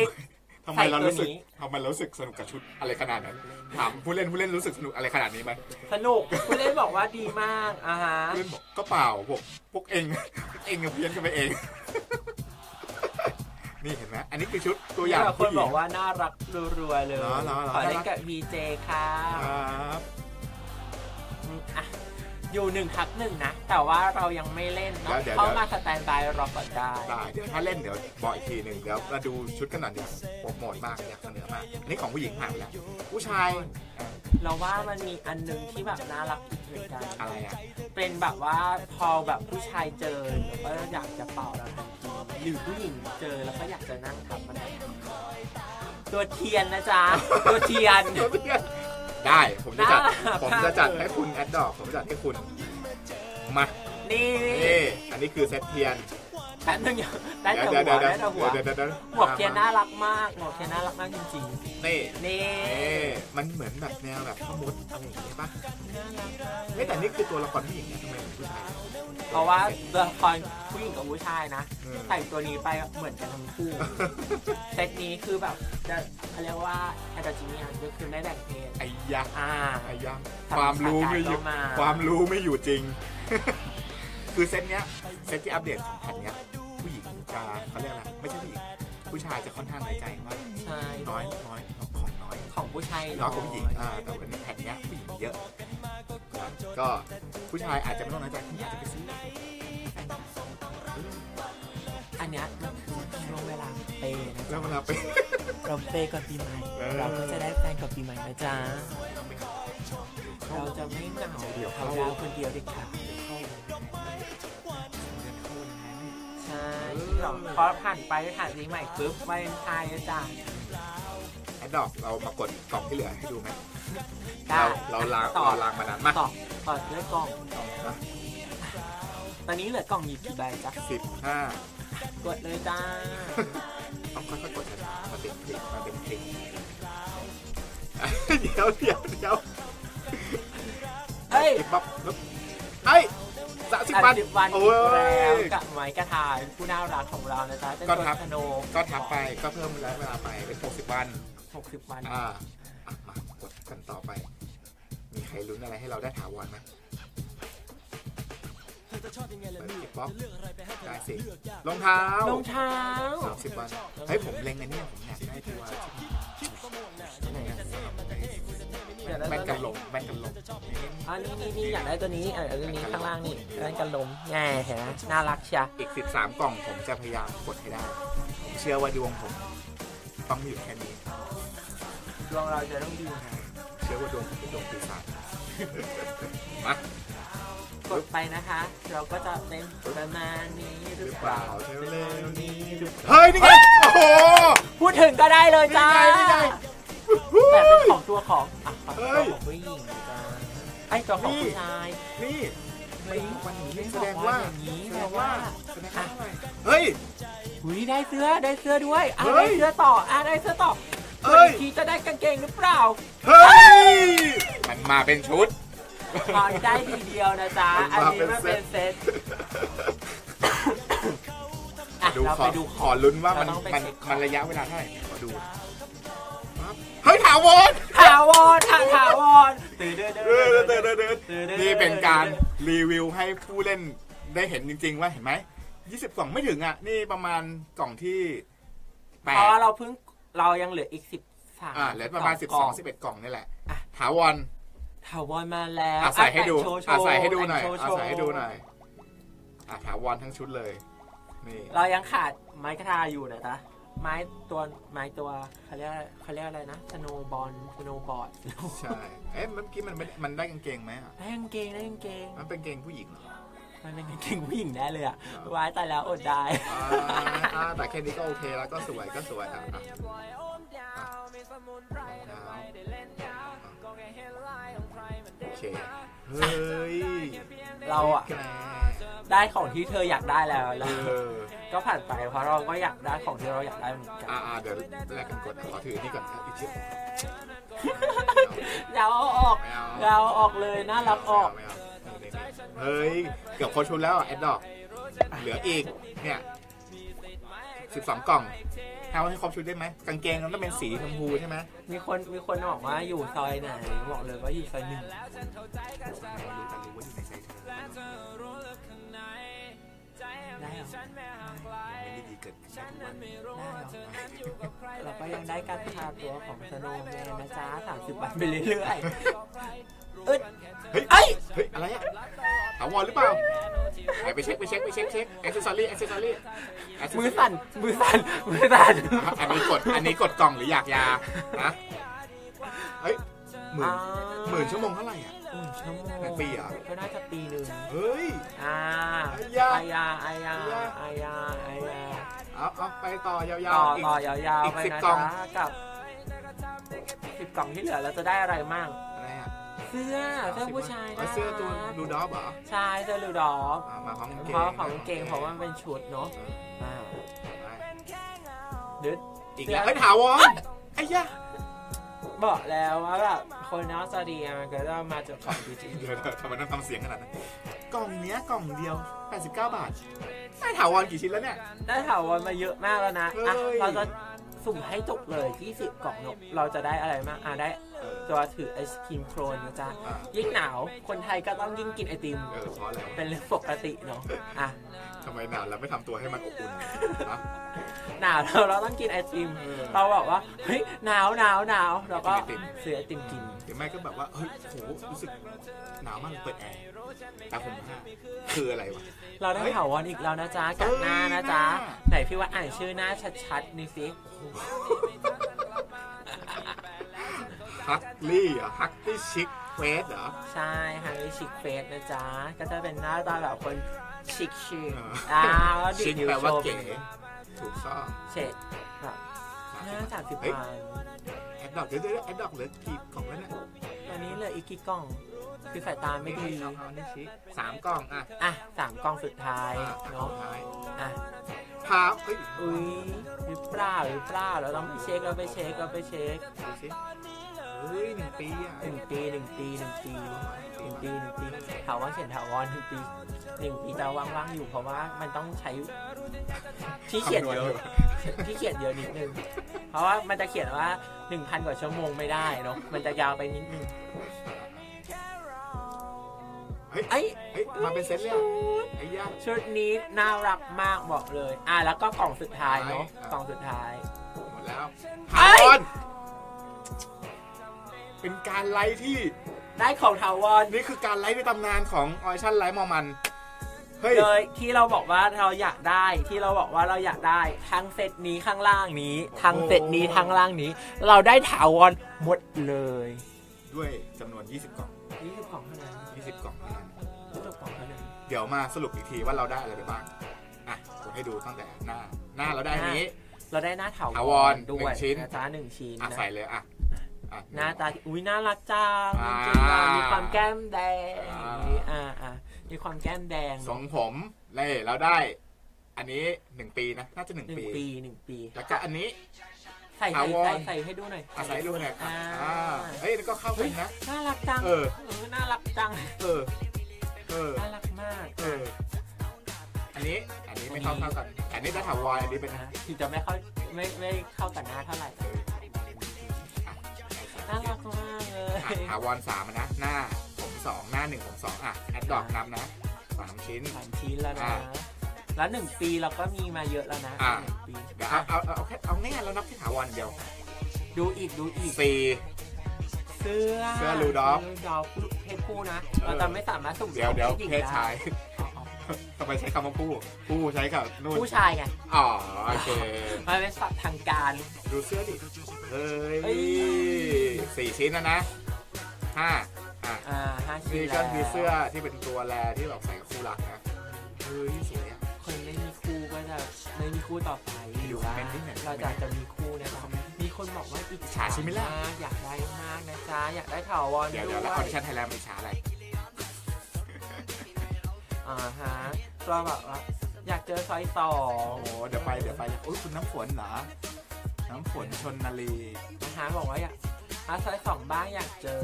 ทำไมเรารู้สึกทำไมเรารู้สึกสนุกกับชุดอะไรขนาดนั้นถามผู้เล่นผู้เล่นรู้สึกสนุกอะไรขนาดนี้ไหมสนุกผู้เล่นบอกว่าดีมากอ่ะฮะผู้เล่นบอกก็เปล่าผมพวกเองเองกับเพี้ยนกันไปเองนี่เห็นไหมอันนี้คือชุดตัวอย่างผู้หญิงบอกว่าน่ารักรัวๆเลยขอเล่นกับวีเจครับอยู่หนึ่งทักหนึ่งนะแต่ว่าเรายังไม่เล่นเนาะเขามาสแตนบายรอก่อนได้เดี๋ยวถ้าเล่นเดี๋ยวบอกอีกทีหนึ่งเดี๋ยวเราดูชุดกันหน่อยดิโปรโมทมากอยากเสนอมากอันนี้ของผู้หญิงผ่านแล้วผู้ชายเราว่ามันมีอันนึงที่แบบน่ารักอีกเหมือนกันอะไรอ่ะเป็นแบบว่าพอแบบผู้ชายเจอแล้วอยากจะเป่าแล้วหรือผู้หญิงเจอแล้วก็อยากจะนั่งทับมันตัวเทียนนะจ๊ะตัวเทียนได้ผมจะจัดผมจะจัดให้คุณแอดดอกผมจะจัดให้คุณมานี่อันนี้คือเซตเทียนแป๊บนึงได้แต่หัวได้แต่หัวหมวกเทียนน่ารักมากหมวกเทียนน่ารักมากจริงๆนี่นี่มันเหมือนแบบแนวแบบข้อมูลอะไรอย่างเงี้ยป่ะไม่แต่นี่คือตัวละครผู้หญิงทำไมผู้ชายเพราะว่าตัวละครผู้หญิงกับผู้ชายนะใส่ตัวนี้ไปเหมือนกันทั้งคู่เซตนี้คือแบบจะเขาเรียกว่าแอดดอกจีเนียก็คือได้แบ่งเพศไอ้ยาไอ้ยาความรู้ไม่หยุดความรู้ไม่อยู่จริงคือเซตเนี้ยเซตที่อัปเดตของแผ่นเนี้ยผู้หญิงจะเขาเรียกอะไรไม่ใช่ผู้หญิงผู้ชายจะค่อนข้างน้อยใจว่าน้อยน้อยของน้อยของผู้ชายน้อยของผู้หญิงอ่าแต่วันนี้แผ่นเนี้ยผู้หญิงเยอะก็ผู้ชายอาจจะไม่ต้องน้อยใจผู้หญิงอาจจะไปซื้ออันเนี้ยมันคือช่วงเวลาเปย์นะช่วงเวลาเปย์เราเปย์ก่อนปีใหม่เราก็จะได้แฟนก่อนปีใหม่นะจ๊ะเราจะไม่เหงาเดี่ยวเราคนเดียวดิค่ะพอผ่านไปผ่านนี้ใหม่ปึ๊บไม่ทายอาจารย์ไอ้ดอกเรามากดกล่องที่เหลือให้ดูไหมเราเราล้างต่อล้างมานั้นมาต่อต่อเลือกกล่องตอนนี้เหลือกล่องหยิบกี่ใบจ๊ะสิบห้ากดเลยจ้าต้องค่อยๆกดช้าๆมาเต็มติ๊กมาเต็มติ๊กเดี๋ยวเดี๋ยวเดี๋ยวเฮ้ยบ๊อบเฮ้ยสามสิบวันอีกแล้วกับไม้กระถางผู้น่ารักของเรานะจ๊ะก็ทับโนก็ทับไปก็เพิ่มระยะเวลาไปเป็นหกสิบวันหกสิบวันอ่ามากดกันต่อไปมีใครลุ้นอะไรให้เราได้ถาวรไหมป๊อปได้สิรองเท้ารองเท้าสามสิบวันเฮ้ยผมเล็งอันนี้ผมอยากได้ตัวแบนกันลมแบนกันลมอันนี้นี่นี่อยากได้ตัวนี้อันนี้ข้างล่างนี่แบนกันลมแง่เห็นไหมน่ารักเชียอีกสิบสามกล่องผมจะพยายามกดให้ได้ผมเชื่อว่าดวงผมต้องอยู่แค่นี้ดวงเราจะต้องดีนะเชื่อว่าดวงผมเป็นดวงปีศาจมากดไปนะคะเราก็จะเป็นประมาณนี้หรือเปล่าเฮ้ยนี่ไงโอ้โหพูดถึงก็ได้เลยจ้าแบบเป็นของตัวของอ่ะตัวของผู้หญิงจ้าไอ้ตัวของผู้ชายนี่วันนี้แสดงว่าแสดงว่าเฮ้ยหุยได้เสื้อได้เสื้อด้วยอ่ะได้เสื้อต่ออ่ะได้เสื้อต่อเฮ้ยทีจะได้กางเกงหรือเปล่าเฮ้ยมันมาเป็นชุดขอได้ทีเดียวนะจ๊ะอันนี้มันเป็นเซตดูขอดูขอลุ้นว่ามันมันมันระยะเวลาเท่าไหร่ขอดูเฮ้ยถาวรถาวรถาวรตื่นเต้นนี่เป็นการรีวิวให้ผู้เล่นได้เห็นจริงๆว่าเห็นไหมยี่สิบกล่องไม่ถึงอ่ะนี่ประมาณกล่องที่ แปดเพราะว่าเราเพิ่งเรายังเหลืออีกสิบสามอ่าเหลือประมาณสิบสองสิบเอ็ดกล่องนี่แหละถาวรถาวรมาแล้วใส่ให้ดูใส่ให้ดูหน่อยใส่ให้ดูหน่อยถาวรทั้งชุดเลยนี่เรายังขาดไม้กระทาอยู่นะจ๊ะไม้ตัวไม้ตัวเขาเรียกเขาเรียกอะไรนะสโนบอลสโนบอร์ดใช่เอ๊ะเมื่อกี้มันมันได้กางเกงไหมอ่ะได้กางเกงได้กางเกงมันเป็นกางเกงผู้หญิงเหรอมันเป็นกางเกงผู้หญิงแน่เลยอ่ะวายตายแล้วอดได้แต่แค่นี้ก็โอเคแล้วก็สวยก็สวยอ่ะโอเคเฮ้ยเราอ่ะได้ของที่เธออยากได้แล้วก็ผ่านไปเพราะเราก็อยากได้ของที่เราอยากได้เหมือนกันอ่าเดี๋ยวแลกกันกดขอถือนี่ก่อนอีกทียาวออกยาวออกเลยน่ารักออกเฮ้ยเกือบครบชุดแล้วแอดดอกเหลืออีกเนี่ยสิบสองกล่องเอาให้ครบชุดได้ไหมกางเกงมันต้องเป็นสีชมพูใช่ไหมมีคนมีคนบอกว่าอยู่ซอยไหนบอกเลยว่าอยู่ซอยหนึ่งได้หรอเราก็ยังได้การพาตัวของสโนว์แมนนะจ๊ะสามสิบวันไปเรื่อยๆเอ้ยเฮ้ยอะไรอ่ะถาวรหรือเปล่าไปเช็คไปเช็คไปเช็คเช็คแอคเซสซอรี่แอคเซสซอรี่มือสั่นมือสั่นมือสั่นอันนี้กดอันนี้กดกล่องหรืออยากยานะเฮ้ยหมื่นหมื่นชั่วโมงเท่าไหร่อ่ะปีอ่ะก็น่าจะปีหนึ่งเฮ้ยอ่าอายาอายาอายาอายาเอาเอาไปต่อยาวๆต่อยาวๆไปนะจ๊ะกับสิบกล่องที่เหลือเราจะได้อะไรมั่งอะไรอ่ะเสื้อเสื้อผู้ชายนะเสื้อตัวลูดอฟเหรอใช่เสื้อลูดอฟมาของเก่งเพราะของเก่งเพราะว่ามันเป็นชุดเนาะอ่าดึ๊ดอีกแล้วถาวรไอ้ยะบอกแล้วว่าแบบคนน้าซาดีมันก็จะมาจากของดีๆเยอะทำไมต้องทำเสียงขนาดนั้นกล่องเนี้ยกล่องเดียวแปดสิบเก้าบาทได้ถาวรกี่ชิ้นแล้วเนี่ยได้ถาวรมาเยอะมากแล้วนะอ่ะเราจะสุ่มให้จบเลยยี่สิบกล่องเราจะได้อะไรมากอ่ะได้ตัวถือไอศครีมโคลนนะจ๊ะยิ่งหนาวคนไทยก็ต้องยิ่งกินไอติมเป็นเรื่องปกติเนาะอ่ะทำไมหนาวแล้วไม่ทำตัวให้มันอบอุ่นนะหนาวเราเราต้องกินไอติมเราบอกว่าเฮ้ยหนาวหนาวหนาวเราก็ซื้อไอติมกินหรือไม่ก็แบบว่าเฮ้ยโหรู้สึกหนาวมากเปิดแอร์แต่ผมว่าคืออะไรวะเราได้ถาวรอีกแล้วนะจ๊ะกับหน้านะจ๊ะไหนพี่ว่าอ่านชื่อหน้าชัดๆนี่สิฮักลี่เหรอฮักลี่ชิคเฟสเหรอใช่ฮักลี่ชิคเฟสนะจ๊ะก็จะเป็นหน้าตาแบบคนชิคชิคอ่าชิคแปลว่าเก๋ถูกต้องเฉดแบบน่าสามสิบพันแอดดอกเยอะๆแอดดอกเหลือกี่กล่องแล้วเนี่ยตอนนี้เหลืออีกกี่กล่องคือสายตาไม่ดีสามกล่องอ่ะอ่ะสามกล่องสุดท้ายเนาะอ่ะครับเฮ้ยอุ้ยหรือเปล่าหรือเปล่าแล้วเราไปเช็คเราไปเช็คเราไปเช็คดูสิเฮ้ยหนึ่งปีอ่ะหนึ่งปีหนึ่งปีหนึ่งปีหนึ่งปีหนึ่งปีถาวรเขียนถาวรหนึ่งปีหนึ่งปีจะว่างๆอยู่เพราะว่ามันต้องใช้ที่เขียนเยอะที่เขียนเยอะนิดนึงเพราะว่ามันจะเขียนว่า หนึ่งพัน กว่าชั่วโมงไม่ได้เนาะมันจะยาวไปนิดนึงเฮ้ยเฮ้ยมาเป็นเซตเลยไอ้ย่าชุดนี้น่ารักมากบอกเลยอ่ะแล้วก็กล่องสุดท้ายเนาะกล่องสุดท้ายหมดแล้วถาวรเป็นการไลฟ์ที่ได้ของถาวรนี่คือการไลฟ์ในตำนานของออดิชั่นไลฟ์มอมันเลยที่เราบอกว่าเราอยากได้ที่เราบอกว่าเราอยากได้ทั้งเซตนี้ข้างล่างนี้ทั้งเซตนี้ทั้งล่างนี้เราได้ถาวรหมดเลยด้วยจำนวนยี่สิบกล่องยี่สิบกล่องเท่านั้นยี่สิบกล่องเท่านั้นยี่สิบกล่องเท่านั้นเดี๋ยวมาสรุปอีกทีว่าเราได้อะไรไปบ้างอ่ะผมให้ดูตั้งแต่หน้าหน้าเราได้นี้เราได้หน้าถาวรด้วยชิ้นนะจ๊ะหนึ่งชิ้นใส่เลยอ่ะหน้าตาอุ้ยน่ารักจังมีความแก้มแดงอ่าอ่ามีความแก้มแดงทรงผมเลยเราได้อันนี้หนึ่งปีนะน่าจะหนึ่งปีหนึ่งปีแล้วก็อันนี้ใส่ใส่ให้ดูหน่อยใส่ให้ดูหน่อยอ่าเฮ้ยก็เข้ากันนะน่ารักจังเออน่ารักจังเออเออน่ารักมากเอออันนี้อันนี้ไม่เข้ากันอันนี้จะถาวรอันนี้เป็นที่จะไม่เข้าไม่ไม่เข้ากันหน้าเท่าไหร่น่ารักมากเลยถาวรสามนะหน้าผมสองหน้าหนึ่งผมสองอ่ะแอดดอกนับนะสามชิ้นสามชิ้นแล้วนะ แล้วหนึ่งปีเราก็มีมาเยอะแล้วนะหนึ่งปีเอาเอาเอาแค่เอาแน่แล้วนับที่ถาวรเดียวดูอีกดูอีกสี่เสื้อเสื้อรูด็อกรูด็อกเพศผู้นะเราจะไม่สามารถสุ่มเดี๋ยวเดี๋ยวเพศชายทำไมใช้คำว่าผู้ผู้ใช้กับนู่นผู้ชายไงอ๋อโอเคมันเป็นศัพท์ทางการดูเสื้อดิเฮ้ยสี่ชิ้นนะนะห้าอ่ะอ่าห้าชิ้นนี่ก็มีเสื้อที่เป็นตัวแลที่แบบใส่คู่รักนะเฮ้ยสวยอ่ะคนไม่มีคู่ก็จะไม่มีคู่ต่อไปหรือว่าเราจะจะมีคู่นะครับมีคนบอกว่าอิจฉาใช่ไหมล่ะอยากได้มากนะจ๊ะอยากได้ถาวรเดี๋ยวเดี๋ยวแล้ว Audition Thailand อิจฉาอะไรอ่าฮะก็แบบว่าอยากเจอซอยสองโอ้เดี๋ยวไปเดี๋ยวไปอุ้ยคุณน้ำฝนเหรอน้ำฝนชนนาลีนะฮะบอกว่าอยากอาซอยสองบ้างอยากเจอ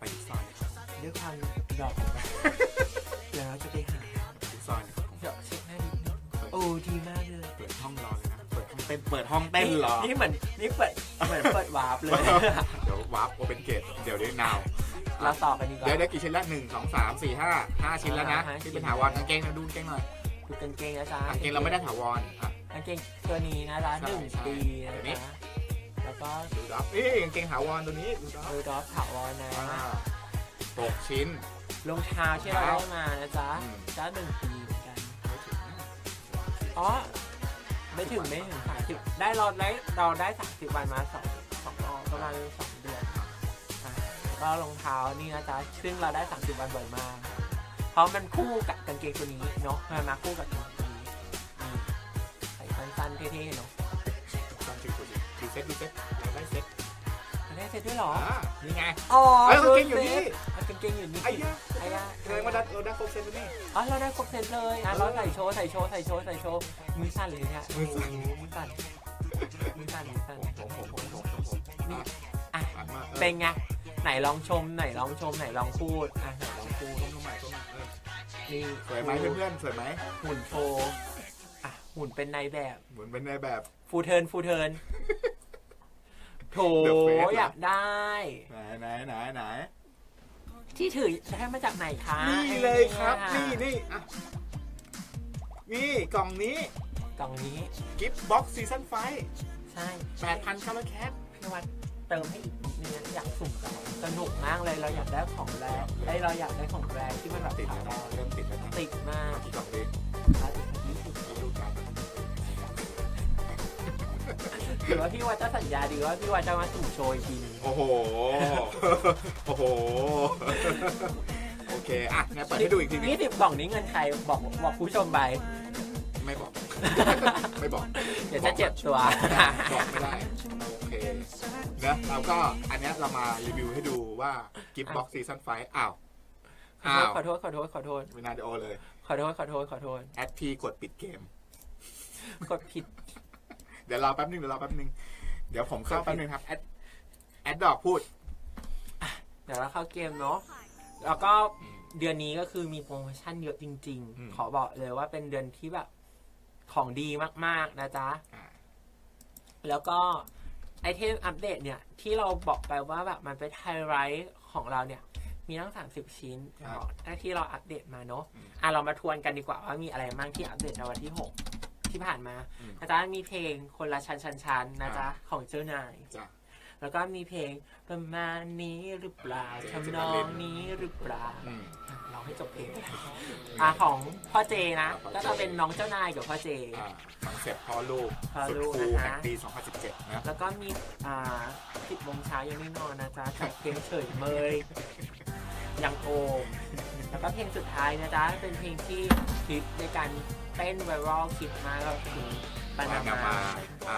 ไปซอยด้วยความดอกเดี๋ยวเราจะไปหาซอยเดี๋ยวเช็คหน้านิดนึงโอ้ดีมากเลยเปิดห้องรอเลยนะเปิดห้องเต้นเปิดห้องเต้นหรอนี่เหมือนนี่เปิดเหมือนเปิดวาร์ปเลยเดี๋ยววาร์ปโอเปนเกตเดี๋ยวได้นาวเราต่อกันดีกว่าเดี๋ยวได้กี่ชิ้นละหนึ่งสองสามสี่ห้าห้าชิ้นแล้วนะที่เป็นถาวรกางเกงนะดูกางเกงหน่อยดูกางเกงนะจ๊ะกางเกงเราไม่ได้ถาวรกางเกงตัวนี้นะร้านหนึ่งปีนะแล้วก็ดูดอฟเอ้ยกางเกงถาวรตัวนี้ดูดอฟดูดอฟถาวรนะหกชิ้นรองเท้าที่เราได้มานะจ๊ะจ้าหนึ่งปีกันอ๋อไม่ถึงไม่ถึงสามสิบได้เราได้เราได้สามสิบวันมาสองสองรอบประมาณสองเดือนก็รองเท้านี่นะจ๊ะซึ่งเราได้สามสิบวันบ่อยมากเพราะมันคู่กับกางเกงตัวนี้เนาะมาคู่กับตัวนี้ใส่สั้นๆเท่ๆเนาะสั้นจริงจริงดูเซ็ตดูเซ็ตเราได้เซ็ตเราได้เซ็ตด้วยหรอนี่ไงอ๋อกางเกงอยู่นี่กางเกงอยู่นี่ไอ้ยะไอ้ยะเราได้เราได้ครบเซ็ตเลยนี่อ๋อเราได้ครบเซ็ตเลยอ่ะเราใส่โชว์ใส่โชว์ใส่โชว์ใส่โชว์มือสั้นเลยเนี่ยมือสั้นมือสั้นมือสั้นมือสั้นนี่อ่ะเป็นไงไหนลองชมไหนลองชมไหนลองพูดอ่ะไหนลองพูดชมใหม่ชมเออนี่สวยไหมเพื่อนๆสวยไหมหุ่นโชว์อ่ะหุ่นเป็นนายแบบหุ่นเป็นนายแบบฟูเทิร์นฟูเทิร์นโถอยากได้ไหนไหนไหนไหนที่ถือได้มาจากไหนคะนี่เลยครับนี่นี่อ่ะนี่กล่องนี้กล่องนี้กิฟต์บ็อกซ์ซีซั่นไฟใช่แปดพันคาร์บอนแคทพี่วัดเติมให้อีกนี่อยากสุ่มกันสนุกมากเลยเราอยากได้ของแรงไอเราอยากได้ของแรงที่มันแบบติดแล้วเริ่มติดแล้วติดมากติดกับเด็กหรือว่าพี่ว่าจะสัญญาดีว่าพี่ว่าจะมาสุ่มโชยทีนึงโอ้โหโอ้โหโอเคอ่ะงั้นเปิดให้ดูอีกทีนี้สิบกล่องนี้เงินใครบอกบอกผู้ชมไปไม่บอกไม่บอกเดี๋ยวจะเจ็บตัวบอกไม่ได้นะเราก็อันนี้เรามารีวิวให้ดูว่ากิฟต์บ็อกซ์ซีซั่นไฟอ้าวอ้าวขอโทษขอโทษขอโทษวินาทีโอเลยขอโทษขอโทษขอโทษแอดพีกดปิดเกมกดผิดเดี๋ยวรอแป๊บนึงเดี๋ยวรอแป๊บนึงเดี๋ยวผมเข้าแป๊บนึงครับแอดแอดดอกพูดเดี๋ยวเราเข้าเกมเนาะแล้วก็เดือนนี้ก็คือมีโปรโมชั่นเยอะจริงๆขอบอกเลยว่าเป็นเดือนที่แบบของดีมากๆนะจ๊ะแล้วก็ไอเทมอัปเดตเนี่ยที่เราบอกไปว่าแบบมันเป็นไฮไลท์ของเราเนี่ยมีทั้งสามสิบชิ้นที่เราอัปเดตมาเนาะอ่ะเรามาทวนกันดีกว่าว่ามีอะไรบ้างที่อัปเดตในวันที่หกที่ผ่านมานะจ๊ะมีเพลงคนละชั้นชั้นชั้นนะจ๊ะของเจ้านายแล้วก็มีเพลงประมาณนี้หรือเปล่าทำนองนี้หรือเปล่าเราให้จบเพลงอ่ะของพ่อเจนะก็จะเป็นน้องเจ้านายกับพ่อเจคอนเซ็ปต์พ่อลูกสุดคูลแห่งปีสองพันสิบเจ็ดนะแล้วก็มีอ่าสิบโมงเช้ายังไม่นอนนะจ๊ะจากเพลงเฉยเมยยังโอมแล้วก็เพลงสุดท้ายนะจ๊ะเป็นเพลงที่ฮิตในการเต้นไวรัลคิดมากก็คือปานามาอ่ะ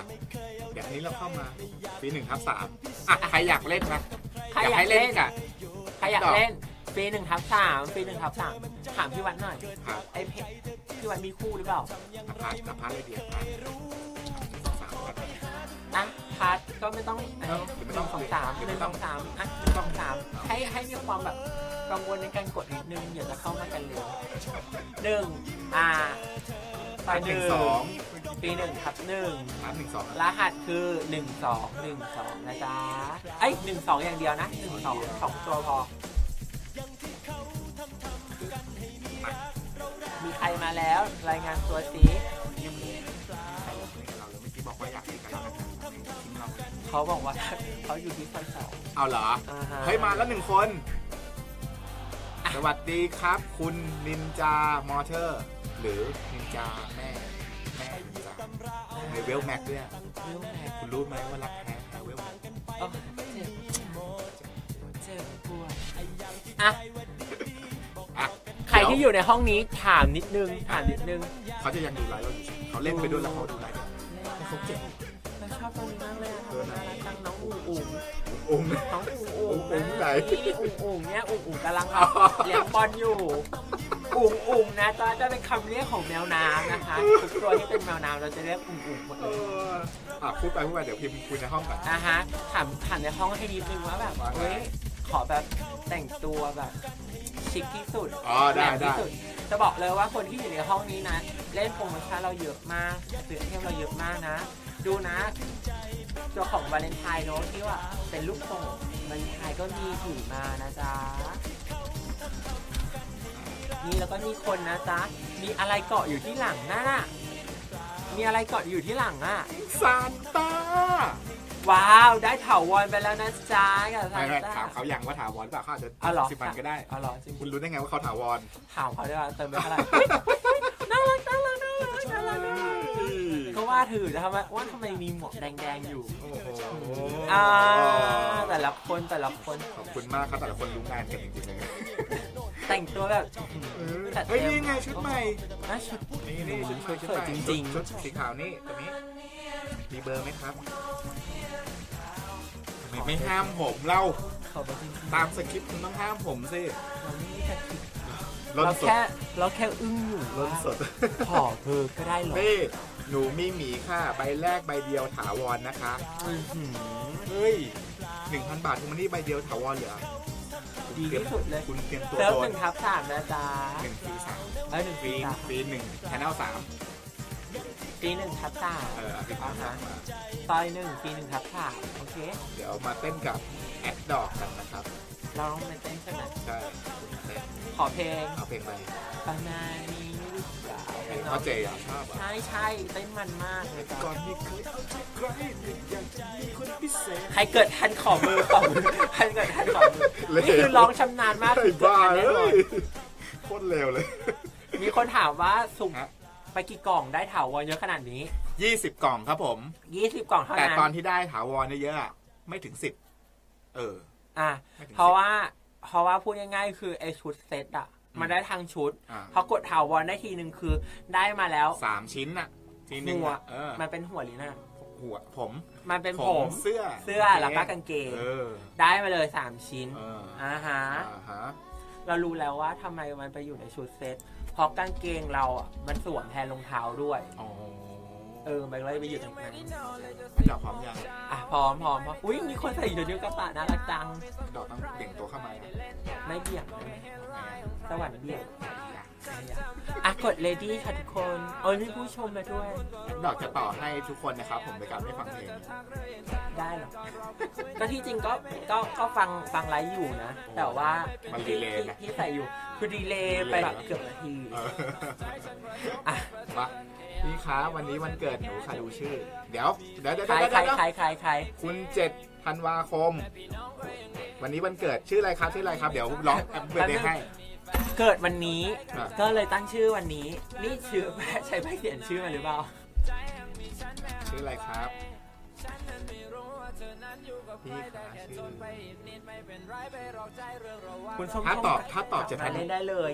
เดี๋ยวนี้เราเข้ามาปีหนึ่งทับสามอ่ะใครอยากเล่นนะใครอยากเล่นอ่ะใครอยากเล่นปีหนึ่งทับสามปีหนึ่งทับสามถามพี่วัดหน่อยไอเพชรพี่วัดมีคู่หรือเปล่าพาร์ทกับพาร์ทเลยเดียวอ่ะพาร์ทก็ไม่ต้องไม่ต้องสองสามไม่ต้องสามอ่ะไม่ต้องสามให้ให้มีความแบบกังวลในการกดนิดนึงอย่าจะเข้ามากันเร็วหนึ่งอ่าตอนหนึ่งสองปีหนึ่งทับหนึ่งรหัสคือหนึ่งสองหนึ่งสองนะจ๊ะไอหนึ่งสองอย่างเดียวนะหนึ่งสองสองตัวพอ มีใครมาแล้วรายงานตัวสิเขาบอกว่าเขาอยู่ที่ซอยสองเอาเหรอเฮ้ยมาแล้วหนึ่งคนสวัสดีครับคุณนินจามอเตอร์หรือนินจาแม่แม่นินจาในเวลแม็กด้วยคุณรู้ไหมว่ารักแท้แท้เวลแม็กเจ็บปวดอ่ะใครที่อยู่ในห้องนี้ถามนิดนึงถามนิดนึงเขาจะยังดูไลฟ์เราอยู่เขาเล่นไปด้วยแล้วเขาดูไลฟ์แต่เขาเก่งเราชอบตรงนี้มากเลยน่ารักจังน้องอู๋อู๋อู๋น้องอู๋อู๋อู๋ไหนอู๋อู๋เนี้ยอู๋อู๋กำลังเลี้ยงบอลอยู่อู๋อู๋นะตอนจะเป็นคำเรียกของแมวน้ำนะคะทุกตัวที่เป็นแมวน้ำเราจะเรียกอู๋อู๋หมดเลยอ่ะพูดไปพูดไปเดี๋ยวพิมพ์คุยในห้องก่อนอ่ะฮะถามถามในห้องให้นิดนึงว่าแบบเฮ้ยขอแบบแต่งตัวแบบชิคที่สุดแหลมที่สุดจะบอกเลยว่าคนที่อยู่ในห้องนี้นะเล่นโปรโมชั่นเราเยอะมากซื้อเที่ยวเราเยอะมากนะดูนะตัวของวาเลนไทน์เนาะที่ว่าเป็นลูกโป่งวาเลนไทน์ก็มีถือมานะจ๊ะนี่แล้วก็มีคนนะจ๊ะมีอะไรเกาะอยู่ที่หลังนั่นน่ะมีอะไรเกาะอยู่ที่หลังอ่ะซานต้าว้าวได้ถาวรไปแล้วนะจ๊ะกับซานต้าถามเขาอย่างว่าถาวรป่ะเขาอาจจะสิบวันก็ได้อ๋อเหรอจริงคุณรู้ได้ไงว่าเขาถาวรถามเขาได้ว่าเติมไปเท่าไหร่น่ารักน่ารักน่ารักน่ารักก็ว่าถือนะว่าว่าทำไมมีหมวกแดงๆอยู่อ่าแต่ละคนแต่ละคนขอบคุณมากครับแต่ละคนรู้งานกันจริงๆนะแต่งตัวแบบเฮ้ยนี่ไงชุดใหม่ชุดนี่นี่ชุดใหม่ชุดใหม่จริงๆชุดสีขาวนี่ตัวนี้มีเบอร์ไหมครับไม่ห้ามผมเล่าตามสคริปต์คุณต้องห้ามผมสิเราแค่เราแค่อึ้งอยู่ล้นสดขอเบอร์ก็ได้หรอนี่หนูมีหมีค่ะใบแรกใบเดียวถาวรนะคะเฮ้ย หนึ่งพัน บาททุกวันนี้ใบเดียวถาวรเหรอดีที่สุดเลยคุณเตรียมตัวโดนเติมหนึ่งทับสามนะจ๊ะหนึ่งปีสามเอ้ยหนึ่งปีปีหนึ่งแชนแนลสามปีหนึ่งทับสามเออเอาฮะตอยหนึ่งปีหนึ่งทับสามโอเคเดี๋ยวมาเต้นกับแอดดอกกันนะครับเราต้องไปเต้นใช่ไหมใช่ขอเพลงเอาเพลงไปประมาณนี้เขาเจ๋อชอบใช่ใช่เต้นมันมากเลยก่อนนี้เคยเอาใจใครแต่อยากจะมีคนพิเศษใครเกิดทันขอมือขอมือใครเกิดทันขอมือนี่คือร้องชำนาญมากเลยบ้าเลยโคตรเร็วเลยมีคนถามว่าสุ่มไปกี่กล่องได้ถาวรเยอะขนาดนี้ยี่สิบกล่องครับผมยี่สิบกล่องเท่านั้นแต่ตอนที่ได้ถาวรเยอะๆไม่ถึงสิบเอออ่ะเพราะว่าเพราะว่าพูดง่ายๆคือไอชุดเซตอะมันได้ทางชุดเขากดถาวรได้ทีนึงคือได้มาแล้วสามชิ้นน่ะทีนึงหัวมันเป็นหัวหรือหน้าหัวผมมันเป็นผมเสื้อเสื้อแล้วก็กางเกงได้มาเลยสามชิ้นอ่าฮะเรารู้แล้วว่าทำไมมันไปอยู่ในชุดเซ็ตเพราะกางเกงเราอ่ะมันสวมแทนรองเท้าด้วยเออไปเลยไปอยู่ตรงนั้นดอกพร้อมยังอ่ะพร้อมพร้อมพร้อมอุ้ยมีคนใส่อยู่เดียวกับป่าน่ารักจังดอกต้องเบี่ยงตัวเข้ามาไม่เบี่ยงสวัสดีเบี่ยงอ่ะกดเลดี้ค่ะทุกคนโอ้ยมีผู้ชมมาด้วยดอกจะต่อให้ทุกคนนะครับผมในการไม่ฟังเพลงได้หรอก็ที่จริงก็ก็ก็ฟังฟังไลฟ์อยู่นะแต่ว่ามันดีเลย์ที่ใส่อยู่คือดีเลย์ไปแบบเกือบนาทีอ่ะมาพี่คะวันนี้วันเกิดหนูค่ะดูชื่อเดี๋ยวเดี๋ยวเดี๋ยวใครใครใครใครใครคุณเจ็ดธันวาคมวันนี้วันเกิดชื่ออะไรครับชื่ออะไรครับเดี๋ยวร้องแอปเปิลเดย์ให้เกิดวันนี้ก็เลยตั้งชื่อวันนี้นี่ชื่อใช้ใบเขียนชื่อมาหรือเปล่าชื่ออะไรครับพี่คะชื่อคุณส้มถ้าตอบถ้าตอบจะทันเล่นได้เลย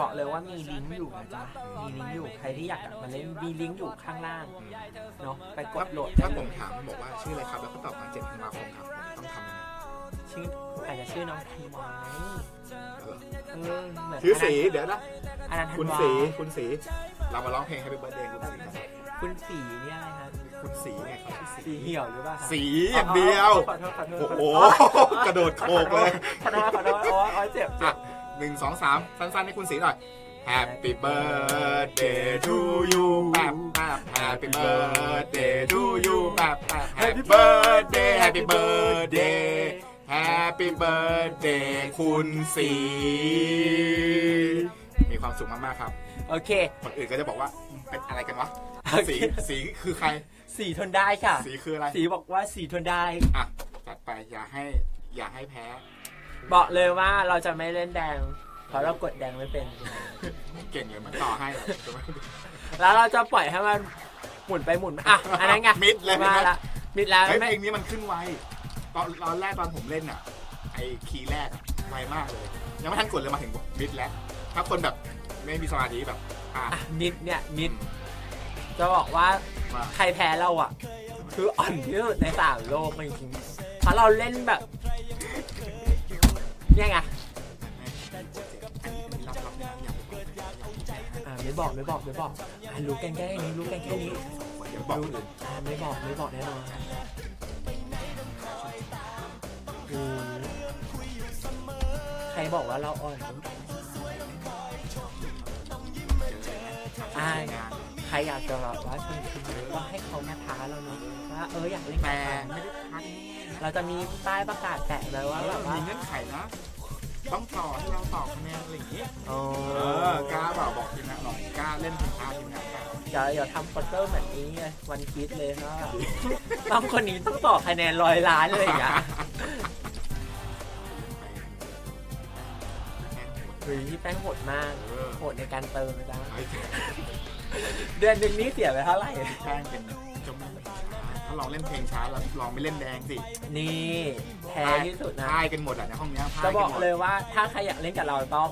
บอกเลยว่ามีลิงก์อยู่นะจ๊ะมีลิงก์อยู่ใครที่อยากมาเล่นมีลิงก์อยู่ข้างล่างเนาะไปกดโหลดถ้าผมถามบอกว่าชื่ออะไรครับแล้วก็ตอบมาเจ็ดธันวาคมครับต้องทำชื่ออาจจะชื่อน้องทีไว้ชื่อสีเดี๋ยวนะคุณสีคุณสีเรามาร้องเพลงให้เป็นเบอร์เดย์คุณสีคุณสีเนี่ยอะไรครับคุณสีเนี่ยเขาชื่อสีเหี่ยวหรือเปล่าสีอย่างเดียวโอ้โหกระโดดโขกเลยขอโทษขอโทษอ๋อเจ็บอ่ะหนึ่งสองสามสั้นๆให้คุณสีหน่อย Happy birthday to you Happy birthday to you Happy birthday Happy birthdayHappy birthday คุณสีมี ความสุขมากๆครับโอเคคนอื่นก็จะบอกว่าเป็นอะไรกันวะสีสีคือใครสีทนได้ค่ะสีคืออะไรสีบอกว่าสีทนได้อ่ะจัดไปอย่าให้อย่าให้แพ้บอกเลยว่าเราจะไม่เล่นแดงเพราะเรากดแดงไม่เป็นเก่งเลยมันต่อให้แล้วเราจะปล่อยให้มันหมุนไปหมุนอ่ะอันนั้นไงมิดเลยมาละมิดแล้วเพลงนี้มันขึ้นไวตอนตอนแรกตอนผมเล่นอ่ะไอ้คีย์แรกไวมากเลยยังไม่ทันกดเลยมาถึงมิดแล้วถ้าคนแบบไม่มีสมาธิแบบอ่ะมิดเนี่ยมิดจะบอกว่าใครแพ้เราอ่ะคืออ่อนที่สุดในสามโลกจริงๆเพราะเราเล่นแบบยังไงไม่บอกไม่บอกไม่บอกรู้กันแค่นี้รู้กันแค่นี้รู้ไม่บอกไม่บอกแน่นอนใครบอกว่าเราอ่อนอ่าใครอยากจะแบบว่าชวนว่าให้เขามาท้าเราเนาะว่าเอออยากเล่นแต่ไม่ได้ท้าเราจะมีป้ายประกาศแปะเลยว่าแบบว่ามีเงื่อนไขนะต้องต่อให้เราต่อคะแนนอะไรอย่างเงี้ยเออกล้าเปล่าบอกทีมงานหน่อยกล้าเล่นถึงตาทีมงานเปล่าอย่าอย่าทำโปสเตอร์แบบนี้ไงวันคิดเลยนะต้องคนนี้ต้องต่อคะแนนร้อยล้านเลยอ่ะคือที่แป้งโหดมากโหดในการเติมนะเดือนนึงนี้เสียไปเท่าไหร่แป้งเป็นจมถ้าลองเล่นเพลงช้าแล้วลองไปเล่นแดงสินี่แพ้ที่สุดนะพ่ายกันหมดอ่ะในห้องนี้จะบอกเลยว่าถ้าใครอยากเล่นกับเราต้อง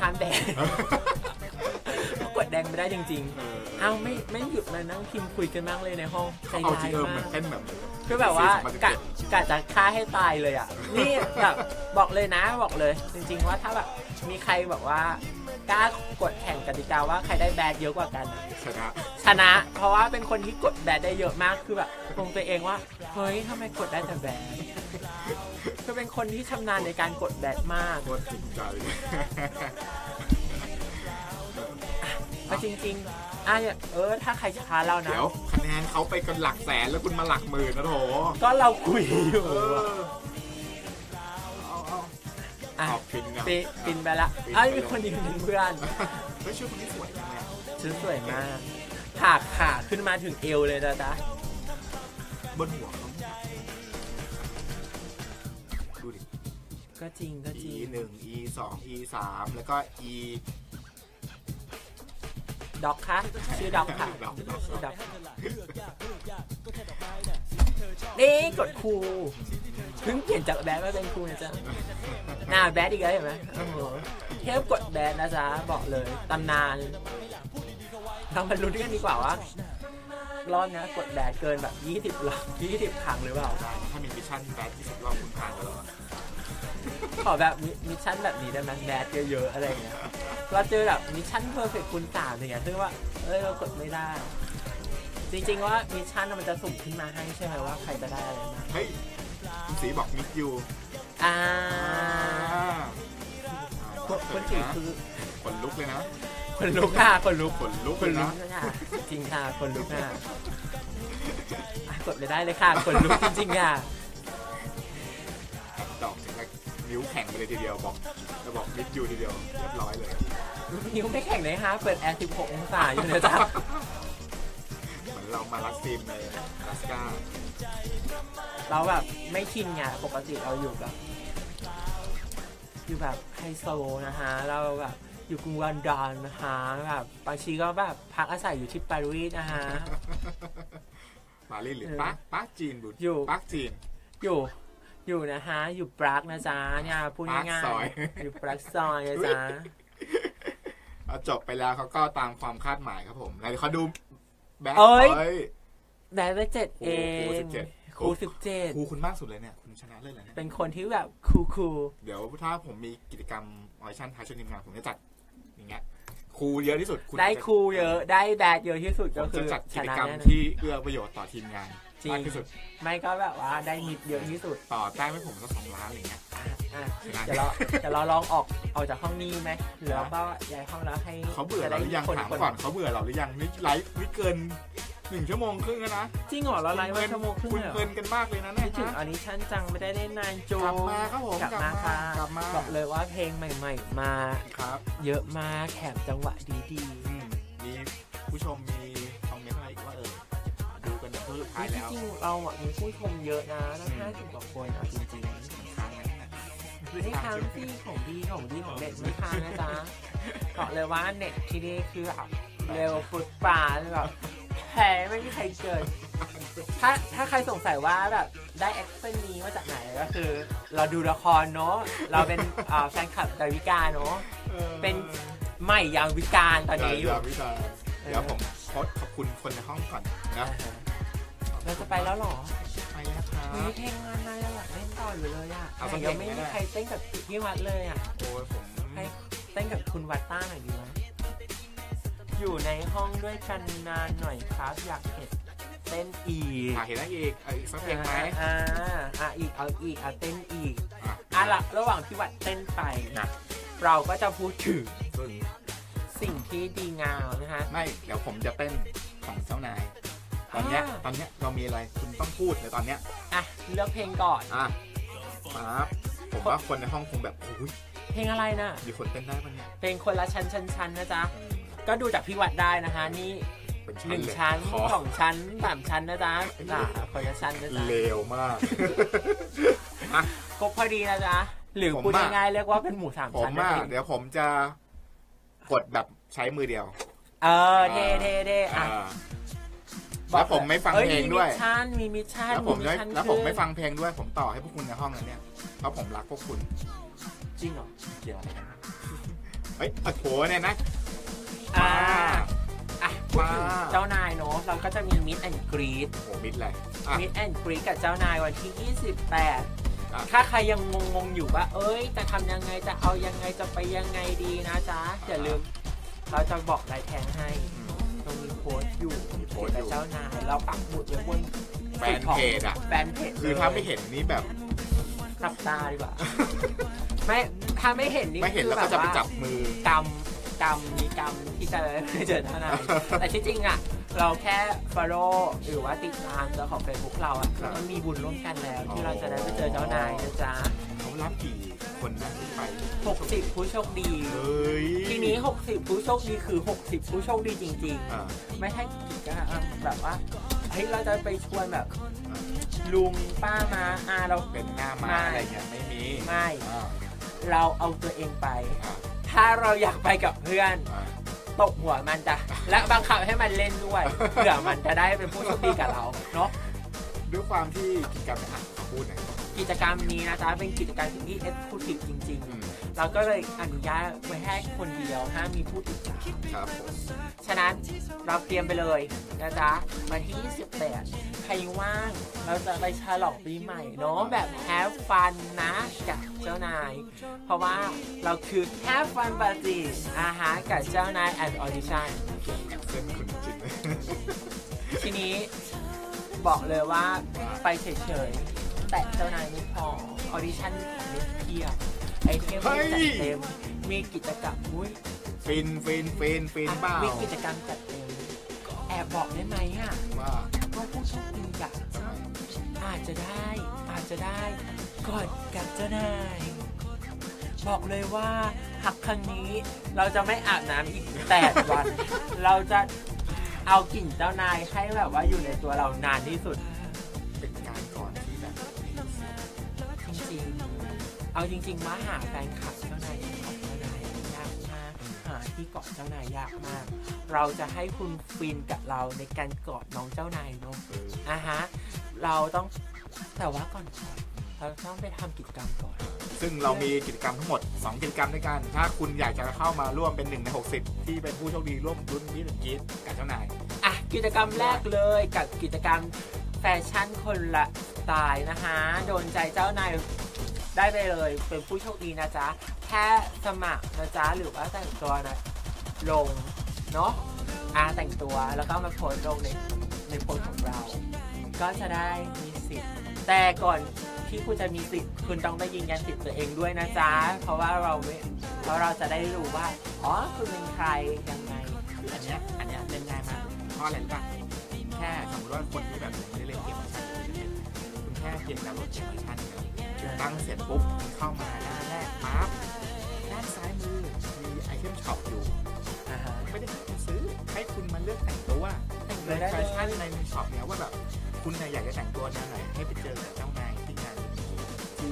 ข้ามแดงกดแดงไม่ได้จริงๆอ้าวไม่ไม่หยุดเลยนั่งพิมพ์คุยกันบ้างเลยในห้องใจร้ายมากคือแบบว่ากะกะจะฆ่าให้ตายเลยอ่ะนี่แบบบอกเลยนะบอกเลยจริงๆว่าถ้าแบบมีใครแบบว่ากล้ากดแข่งกติกาว่าใครได้แบดเยอะกว่ากันชนะชนะเพราะว่าเป็นคนที่กดแบดได้เยอะมากคือแบบตรงตัวเองว่าเฮ้ยทำไมกดได้แต่แบดก็เป็นคนที่ชำนาญในการกดแบดมากก็ถึงใจก็จริงๆอ่ะเออถ้าใครช้าเรานะเดี๋ยวคะแนนเขาไปกันหลักแสนแล้วคุณมาหลักหมื่นนะโถก็เราคุยอยู่อ่ะปินนะปินไปละเอ้ยมีคนยืนเป็นเพื่อนเฮ้ยชุดนี้สวยมากชุดสวยมากผ่าขาขึ้นมาถึงเอวเลยนะจ๊ะบนหัวดูดิก็จริงก็จริง อี หนึ่ง อี สอง อี สาม แล้วก็ Eดอกค่ะชื่อดอกค่ะนี่กดครูเพิ่งเปลี่ยนจากแบดมาเป็นครูนะจ๊ะหน้าแบดอีกแล้วเห็นไหมเทปกดแบดนะจ๊ะบอกเลยตำนานเรามาลุ้นกันดีกว่าว่ารอบนะกดแบดเกินแบบยี่สิบรอบยี่สิบครั้งหรือเปล่าถ้ามีมิชชั่นแบดยี่สิบรอบคุณผ่านไปแล้วขอแบบมิชชั่นแบบนี้ได้ไหมแบดเยอะๆอะไรเงี้ยเราเจอแบบมิชชั่นเพอร์เฟคคูณสามอย่างเงี้ยซึ่งว่าเอ้ยเรากดไม่ได้จริงๆว่ามิชชั่นมันจะสุ่มขึ้นมาให้ใช่ไหมว่าใครจะได้อะไรมาเฮ้ยคุณสีบอกมิดยูอ่าคนสีคือขนลุกเลยนะขนลุกค่ะขนลุกขนลุกเลยนะจริงค่ะขนลุกค่ะกดไม่ได้เลยค่ะขนลุกจริงๆค่ะดอกนิ้วแข็งไปเลยทีเดียวบอกจะบอกมิดยูทีเดียวเรียบร้อยเลยนิ้วไม่แข็งเลยฮะเปิดแอร์สิบหกองศาอยู่นะจ๊ะเหมือนเรามาลักซีมในลาสก้าเราแบบไม่ชินไงปกติเราอยู่แบบอยู่แบบไฮโซนะฮะเราแบบอยู่กรุงลอนดอนนะฮะแบบบางทีก็แบบพักอาศัยอยู่ที่ปารีสนะฮะปารีสหรือปาร์ปาร์จีนบุตรอยู่ปาร์จีนอยู่อยู่นะฮะอยู่ปรากนะจ๊ะเนี่ยพูดง่ายๆอยู่ปรากซอยนะจ๊ะเอาจบไปแล้วเขาก็ตามความคาดหมายครับผมแล้วเขาดูแบดเอ้ยแบดไปเจ็ดเองครูสิบเจ็ดครูคุณมากสุดเลยเนี่ยคุณชนะเลิศเลยเป็นคนที่แบบครูครูเดี๋ยวถ้าผมมีกิจกรรมออดิชั่นท้ายชวนทีมงานผมจะจัดอย่างเงี้ยครูเยอะที่สุดได้ครูเยอะได้แบดเยอะที่สุดก็คือจัดกิจกรรมที่เอื้อประโยชน์ต่อทีมงานจริงที่สุดไม่ก็แบบว่าได้มิดเยอะที่สุดต่อแต้มให้ผมสักสองล้านอะไรเงี้ยจะเราจะเราลองออกออกจากห้องนี้ไหมหรือว่าย้ายห้องแล้วให้เขาเบื่อเราหรือยังถามก่อนเขาเบื่อเราหรือยังไม่ไลฟ์ไม่เกิน หนึ่งชั่วโมงครึ่งแล้วนะจริงเหรอละลายวันชั่วโมงครึ่งเหรอเพลินกันมากเลยนะเนี่ยถึงอันนี้ฉันจังไม่ได้เล่นนานจูกลับมาครับผมกลับมาค่ะบอกเลยว่าเพลงใหม่ๆมาครับเยอะมากแถมจังหวะดีๆมีผู้ชมมีคอมเมนต์อะไรอีกว่าเออดูกันแบบสุดท้ายแล้วจริงๆเราอ่ะมีผู้ชมเยอะนะตั้งห้าสิบกว่าคนอ่ะจริงๆนิทานที่ของดีของดีของเด็ดนิทานนะจ๊ะบอกเลยว่าเน็ตที่นี่คือแบบเร็วฟุตป่าเลยแบบแพ้ไม่มีใครเกินถ้าถ้าใครสงสัยว่าแบบได้แอคเซนต์นี้มาจากไหนก็คือเราดูละครเนาะเราเป็นแฟนคลับดาวิกาเนาะเป็นใหม่ยามวิกาลตอนนี้อยู่เดี๋ยวผมโพสขอบคุณคนในห้องก่อนนะเราจะไปแล้วหรอไปแล้วครับมีเพลงงานอะไรอยากเล่นต่ออยู่เลยอ่ะแต่ยังไม่มีใครเต้นกับพี่วัดเลยอ่ะโอ้ยผมให้เต้นกับคุณวัดต้าหน่อยดีไหมอยู่ในห้องด้วยกันนานหน่อยครับอยากเห็นเต้นอีกอยากเห็นได้อีกอีกสักเพลงไหมอ่าอ่าอีกเอาอีกเอาเต้นอีกอ่ะละระหว่างพี่วัดเต้นไปนะเราก็จะพูดถึงสิ่งที่ดีงามนะคะไม่เดี๋ยวผมจะเต้นของเจ้านายตอนเนี้ยตอนเนี้ยเรามีอะไรคุณต้องพูดเลยตอนเนี้ยอ่ะเลือกเพลงก่อนอ่ะครับผมว่าคนในห้องคงแบบโอ้ยเพลงอะไรนะมีคนเต้นได้ปะเนี่ยเพลงคนละชั้นชั้นชั้นนะจ๊ะก็ดูจากพี่วัดได้นะฮะนี่หนึ่งชั้นสองชั้นสามชั้นนะจ๊ะจ้ะคนละชั้นนะจ๊ะเลวมากก็พอดีนะจ๊ะหรือพูดง่ายๆเรียกว่าเป็นหมู่สามชั้นมากเดี๋ยวผมจะกดแบบใช้มือเดียวเออเท่เท่เท่อะแล้วผมไม่ฟังเพลงด้วยมีมิชชั่นแล้วผมแล้วผมไม่ฟังเพลงด้วยผมต่อให้พวกคุณในห้องนั้นเนี่ยเพราะผมรักพวกคุณจริงเหรอเกี่ยวอะไรกันเฮ้ยโถเนี่ยนะอ่าอ่ะพูดถึงเจ้านายเนาะเราก็จะมีมิดแอนด์กรีดโอ้มิดอะไรมิดแอนด์กรีดกับเจ้านายวันที่ยี่สิบแปดถ้าใครยังงงๆอยู่ว่าเอ้ยจะทำยังไงจะเอายังไงจะไปยังไงดีนะจ๊ะอย่าลืมเราจะบอกรายแทงให้ตรงมีโพสต์อยู่แต่เจ้านายเราปักหมุดไว้บนแฟนเพจอะแฟนเพจคือถ้าไม่เห็นนี่แบบจับตาดีกว่าไม่ถ้าไม่เห็นนี่ไม่เห็นแล้วก็จะไปจับมือกำกำมีกำที่จะเจอเท่านั้นแต่ที่จริงอะเราแค่ฟอลโล่หรือว่าติดตามตัวของ Facebook เราอะมันมีบุญร่วมกันแล้วที่เราจะได้ไปเจอเจ้านายนะจ๊ะเขารับกี่คนนะที่ไปหกสิบผู้โชคดีทีนี้หกสิบผู้โชคดีคือหกสิบผู้โชคดีจริงๆไม่ใช่กิจกรรมแบบว่าเฮ้ยเราจะไปชวนแบบลุงป้ามาอาเราเป็นหน้ามาอะไรอย่างเงี้ยไม่มีไม่เราเอาตัวเองไปถ้าเราอยากไปกับเพื่อนตกหัวมันจ้ะและบังคับให้มันเล่นด้วยเพื่อมันจะได้เป็นผู้โชคดีกับเราเนาะด้วยความที่กิจกรรมอ่ะพูดหน่อยกิจกรรมนี้นะจ๊ะเป็นกิจกรรมที่เอ็กซ์คลูซีฟจริงๆเราก็เลยอนุญาตไว้ให้คนเดียวห้ามมีผู้ติดตามครับฉะนั้นเราเตรียมไปเลยนะจ๊ะวันที่ยี่สิบแปดใครว่างเราจะไปฉลองปีใหม่เนาะแบบแฮปฟันนะกับเจ้านายเพราะว่าเราคือแฮปฟันปาร์ตี้อาหารกับเจ้านายแอนด์ออดิชั่นทีนี้บอกเลยว่าไปเฉยๆแต่เจ้านายไม่พอออดิชั่นมีเพียบไอเทมจัดเต็มมีกิจกรรมอุ้ยฟินฟินฟินฟินบ้ามีกิจกรรมจัดเต็มแอบบอกได้ไหมอ่ะว่าว่าผู้โชคดีอ่ะอาจจะได้อาจจะได้กอดกับเจ้านายบอกเลยว่าหักครั้งนี้เราจะไม่อาบน้ำอีกแปดวันเราจะเอากลิ่นเจ้านายให้แบบว่าอยู่ในตัวเรานานที่สุดเป็นการก่อนเอาจริงๆมาหาแฟนคลับเจ้านายเกาะเจ้านายยากมากหาที่เกาะเจ้านายยากมากเราจะให้คุณฟินกับเราในการเกาะน้องเจ้านายเนาะอ่ะฮะเราต้องแต่ว่าก่อนเราต้องไปทำกิจกรรมก่อนซึ่งเรามีกิจกรรมทั้งหมดสองกิจกรรมด้วยกันถ้าคุณอยากจะเข้ามาร่วมเป็นหนึ่งในหกสิบที่เป็นผู้โชคดีร่วมรุ่นนี้หรือกิ๊ดกับเจ้านายอ่ะกิจกรรมแรกเลยกับกิจกรรมแฟชั่นคนละสไตล์นะฮะโดนใจเจ้านายได้ไปเลยเป็นผู้โชคดีนะจ๊ะแค่สมัครนะจ๊ะหรือว่าแต่งตัวนะลงเนาะอาแต่งตัวแล้วก็มาโพสลงในในโพสของเราก็จะได้มีสิทธิ์แต่ก่อนที่คุณจะมีสิทธิ์คุณต้องได้ยืนยันสิทธิ์ตัวเองด้วยนะจ๊ะเพราะว่าเราเพราะเราจะได้รู้ว่าอ๋อคุณเป็นใครยังไงอันเนี้ยอันเนี้ยเป็นไงมาข้ออะไรบ้าง แค่สมมติว่าคนที่แบบไม่ได้เล่นเกมมาชั้นคุณแค่เพียงดาวน์โหลดแอปพลิเคชันตั้งเสร็จปุ๊บเข้ามาหน้าแรกปั๊บด้านซ้ายมือมีไอเทมช็อปอยู่ไม่ได้ให้คุณซื้อให้คุณมาเลือกแต่งตัวในแฟชั่นในช็อปเนี้ยว่าแบบคุณอยากจะแต่งตัวแนวไหนให้ไปเจอเจ้านายที่งาน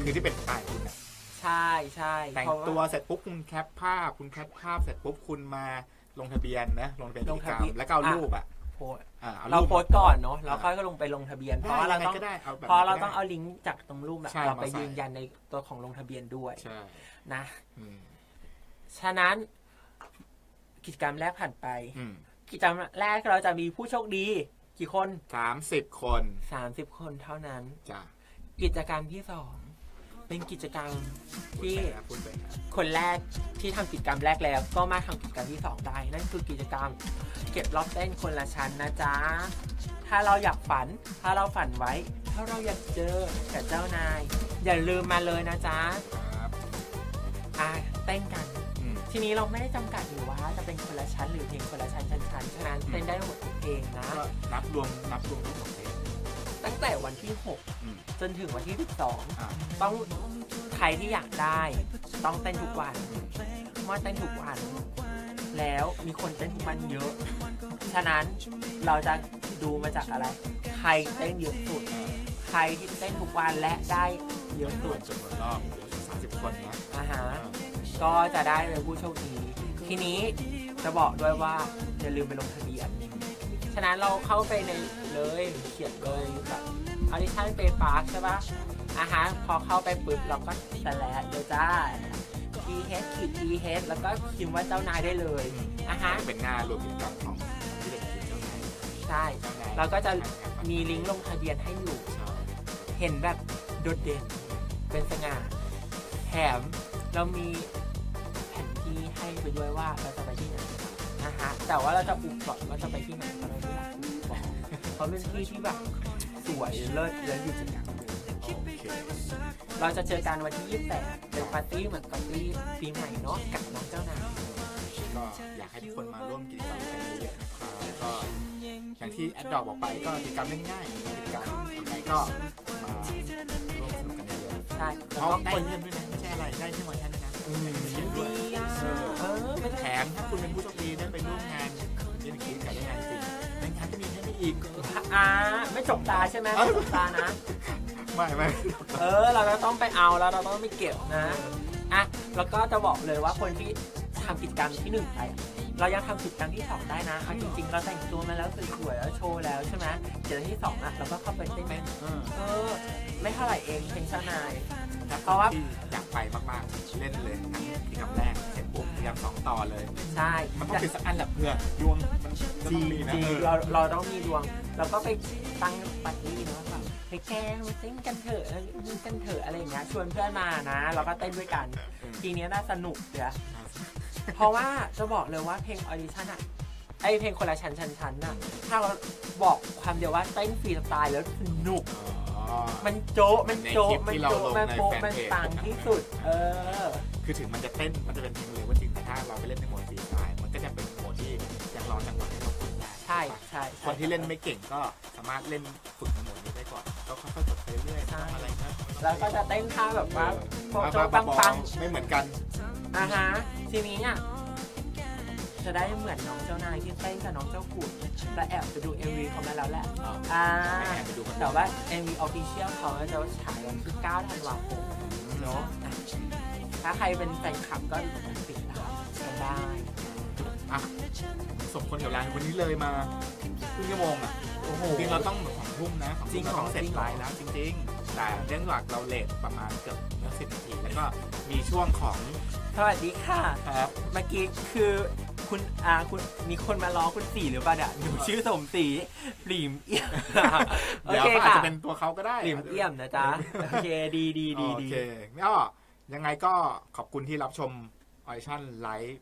คือที่เป็นสไตล์คุณอะใช่ใช่แต่งตัวเสร็จปุ๊บคุณแคปภาพคุณแคปภาพเสร็จปุ๊บคุณมาลงทะเบียนนะลงทะเบียนกิจกรรมแล้วก็เอารูปอะเราโพสก่อนเนาะเราค่อยก็ลงไปลงทะเบียนเพราะเราต้องเพราะเราต้องเอาลิงก์จากตรงรูปน่ะเราไปยืนยันในตัวของลงทะเบียนด้วยนะฉะนั้นกิจกรรมแรกผ่านไปกิจกรรมแรกเราจะมีผู้โชคดีกี่คนสามสิบคนสามสิบคนเท่านั้นกิจกรรมที่สองเป็นกิจกรรมที่คนแรกที่ทำกิจกรรมแรกแล้วก็มาทำกิจกรรมที่สองได้นั่นคือกิจกรรมเก็บรอบเต้นคนละชั้นนะจ๊ะถ้าเราอยากฝันถ้าเราฝันไว้ถ้าเราอยากเจอแต่เจ้านายอย่าลืมมาเลยนะจ๊ะอ่ะเต้นกันทีนี้เราไม่ได้จำกัดอยู่ว่าจะเป็นคนละชั้นหรือเพลงคนละชั้นชั้นๆฉะนั้นเต้นได้หมดทุกเพลงนะนับรวมนับรวมทั้งสองเพลงตั้งแต่วันที่หกจนถึงวันที่สิบสองต้องใครที่อยากได้ต้องเต้นทุกวันมอดเต้นทุกวันแล้วมีคนเต้นทุกวันเยอะฉะนั้นเราจะดูมาจากอะไรใครเต้นเยอะสุดใครที่เต้นทุกวันและได้เยอะสุดจำนวนรอบสามสิบคนนะอาหารก็จะได้เป็นผู้โชคดีทีนี้จะบอกด้วยว่าอย่าลืมไปลงทะเบียนฉะนั้นเราเข้าไปในเลยเขียนเลยแบบ Audition Thailand ใช่ป่ะอาหารพอเข้าไปปึ๊บเราก็แสแลดเลยจ้าทีเฮดขีดทีเฮดแล้วก็คิมว่าเจ้านายได้เลยอ่ะฮะเป็นหน้ารวมกิจกรรมของที่เด็กเจ้านายใช่เราก็จะมีลิงก์ลงทะเบียนให้อยู่เห็นแบบโดดเด่นเป็นสง่าแถมเรามีแผนที่ให้ไปด้วยว่าเราจะไปที่ไหนนะฮะแต่ว่าเราจะปลุกก่อนว่าจะไปที่ไหนอะไรไม่ได้บอกเพราะเป็นที่ที่แบบสวยเลิศและอยู่จริงจังเราจะเจอกันวันที่ยี่สิบแปดเป็นปาร์ตี้เหมือนปาร์ตี้ปีใหม่เนาะกับน้องเจ้านายก็อยากให้ทุกคนมาร่วมกิจกรรมกันเยอะนะครับแล้วก็อย่างที่แอดดอกบอกไปก็กิจกรรมง่ายๆกิจกรรมอะไรก็มาร่วมสนุกกันเยอะใช่แล้วก็ได้เงินด้วยนะไม่ใช่อะไรได้ที่หมดแค่นั้นนะเงินด้วยเออแถมถ้าคุณเป็นผู้โชคดีได้ไปร่วมงานยินดีกับงานจริงในงานจะมีให้ได้อีกอ่าไม่จบตาใช่ไหมไม่จบตานะไม่ไม่เออเราต้องไปเอาแล้วเราต้องไม่เก็บนะอ่ะแล้วก็จะบอกเลยว่าคนที่ทำกิจกรรมที่หนึ่งไปเรายังทำกิจกรรมที่สองได้นะจริงๆเราแต่งตัวมาแล้วสวยๆแล้วโชว์แล้วใช่ไหมเดี๋ยวที่สองนะเราก็เข้าไปได้ไหมเออไม่เท่าไหร่เองเพลงเจ้านายเพราะว่าอยากไปมากๆเล่นเลยกิจกรรมแรกเสร็จปุ๊บกิจกรรมสองต่อเลยใช่มันต้องเป็นสักอันแหละเพื่อดวงมันจริงจริงเราเราต้องมีดวงเราก็ไปตั้งปาร์ตี้เนาะไปแกล้งมาเต้นกันเถอะยิงกันเถอะอะไรอย่างเงี้ยชวนเพื่อนมานะเราก็เต้นด้วยกันทีนี้น่าสนุกเดี๋ยวเพราะว่าจะบอกเลยว่าเพลง Audition อ่ะไอเพลงคนละชั้นชั้นชั้นอ่ะถ้าเราบอกความเดียวว่าเต้นฟรีสไตล์แล้วสนุกมันโจ๊ะมันโจ๊ะมันโจ๊ะมันโป๊ะมันต่างที่สุดเออคือถึงมันจะเต้นมันจะเป็นเพลงเร็วก็จริงแต่ถ้าเราไปเล่นในโหมดฟรีสไตล์มันก็จะเป็นโหมดที่ยังรอจังหวะให้เราฝึกได้ใช่ใช่คนที่เล่นไม่เก่งก็สามารถเล่นฝึกในโหมดนี้ได้ก่อนก็ค่อยๆฝึกไปเรื่อยๆอะไรครับแล้วก็จะเต้นท่าแบบว่าโจ๊ะปังๆไม่เหมือนกันอ่าฮะทีนี้อ่ะจะได้เหมือนน้องเจ้านายที่เต้นกับน้องเจ้าขุนและแอบไปดู เอ็ม วี เขามาแล้วแหละอ่าแต่ว่า เอ็ม วี Official เขาจะฉายวันที่เก้าธันวาคมเนาะถ้าใครเป็นแฟนคลับก็ติดตามกันได้อ่ะสมคนกับร้านวันนี้เลยมาครึ่งชั่วโมงอ่ะโอ้โหจริงเราต้องสองทุ่มนะจริงของเสร็จไลน์แล้วจริงๆแต่เรื่องหลักเราเลทประมาณเกือบสิบนาทีแล้วก็มีช่วงของสวัสดีค่ะครับเมื่อกี้คือคุณอาคุณมีคนมาล้อคุณสีหรือเปล่าเนี่ยหนูชื่อสมศรีปลีมเอี่ยมเดี๋ยวอาจจะเป็นตัวเขาก็ได้ปลีมเอี่ยมนะจ๊ะโอเคดีดีดีโอเคไม่อ้อยังไงก็ขอบคุณที่รับชม Audition Live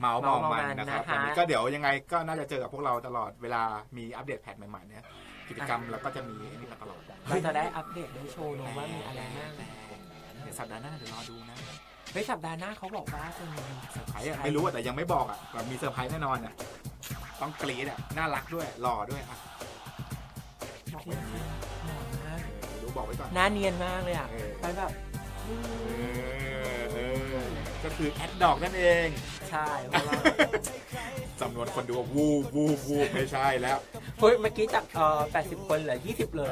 เมาส์มองมันนะครับวันนี้ก็เดี๋ยวยังไงก็น่าจะเจอกับพวกเราตลอดเวลามีอัปเดตแพทใหม่ๆเนี่ยกิจกรรมเราก็จะมีนี่ตลอดเราจะได้อัปเดตได้โชว์ลงว่ามีอะไรบ้างเดี๋ยวสัปดาห์หน้าเดี๋ยวรอดูนะในสัปดาห์หน้าเขาบอกว่าจะมีเซอร์ไพรส์ไม่รู้แต่ยังไม่บอกอ่ะแต่มีเซอร์ไพรส์แน่นอนอ่ะต้องกรี๊ดอ่ะน่ารักด้วยหล่อด้วยอ่ะ ที่นะดูบอกไว้ก่อนหน้าเนียนมากเลยอ่ะไปแบบก็คือแอดดอกนั่นเองใช่เพราะว่าจำนวนคนดูวูบวูบวูบไม่ใช่แล้วเฮ้ยเมื่อกี้จากเอ่อแปดสิบคนเหลือยี่สิบเลย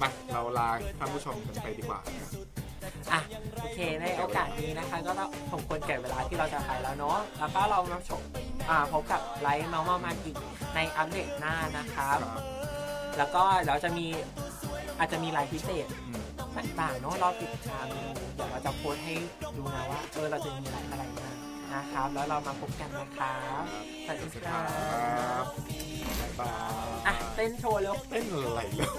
มาเราลาท่านผู้ชมกันไปดีกว่าอ่ะโอเคในโอกาสนี้นะคะก็ต้องสมควรแก่เวลาที่เราจะไปแล้วเนาะแล้วก็เรามาชมอ่าพบกับไลฟ์น้องมามาอีกในอัปเดตหน้านะครับแล้วก็เราจะมีอาจจะมีไลฟ์พิเศษต่างๆเนาะรอติดตามเดี๋ยวเราจะโพสให้ดูนะว่าเออเราจะมีไลฟ์อะไรนะนะครับแล้วเรามาพบกันนะครับสวัสดีครับอ่ะเต้นโชว์แล้วเต้นอะไรแล้ว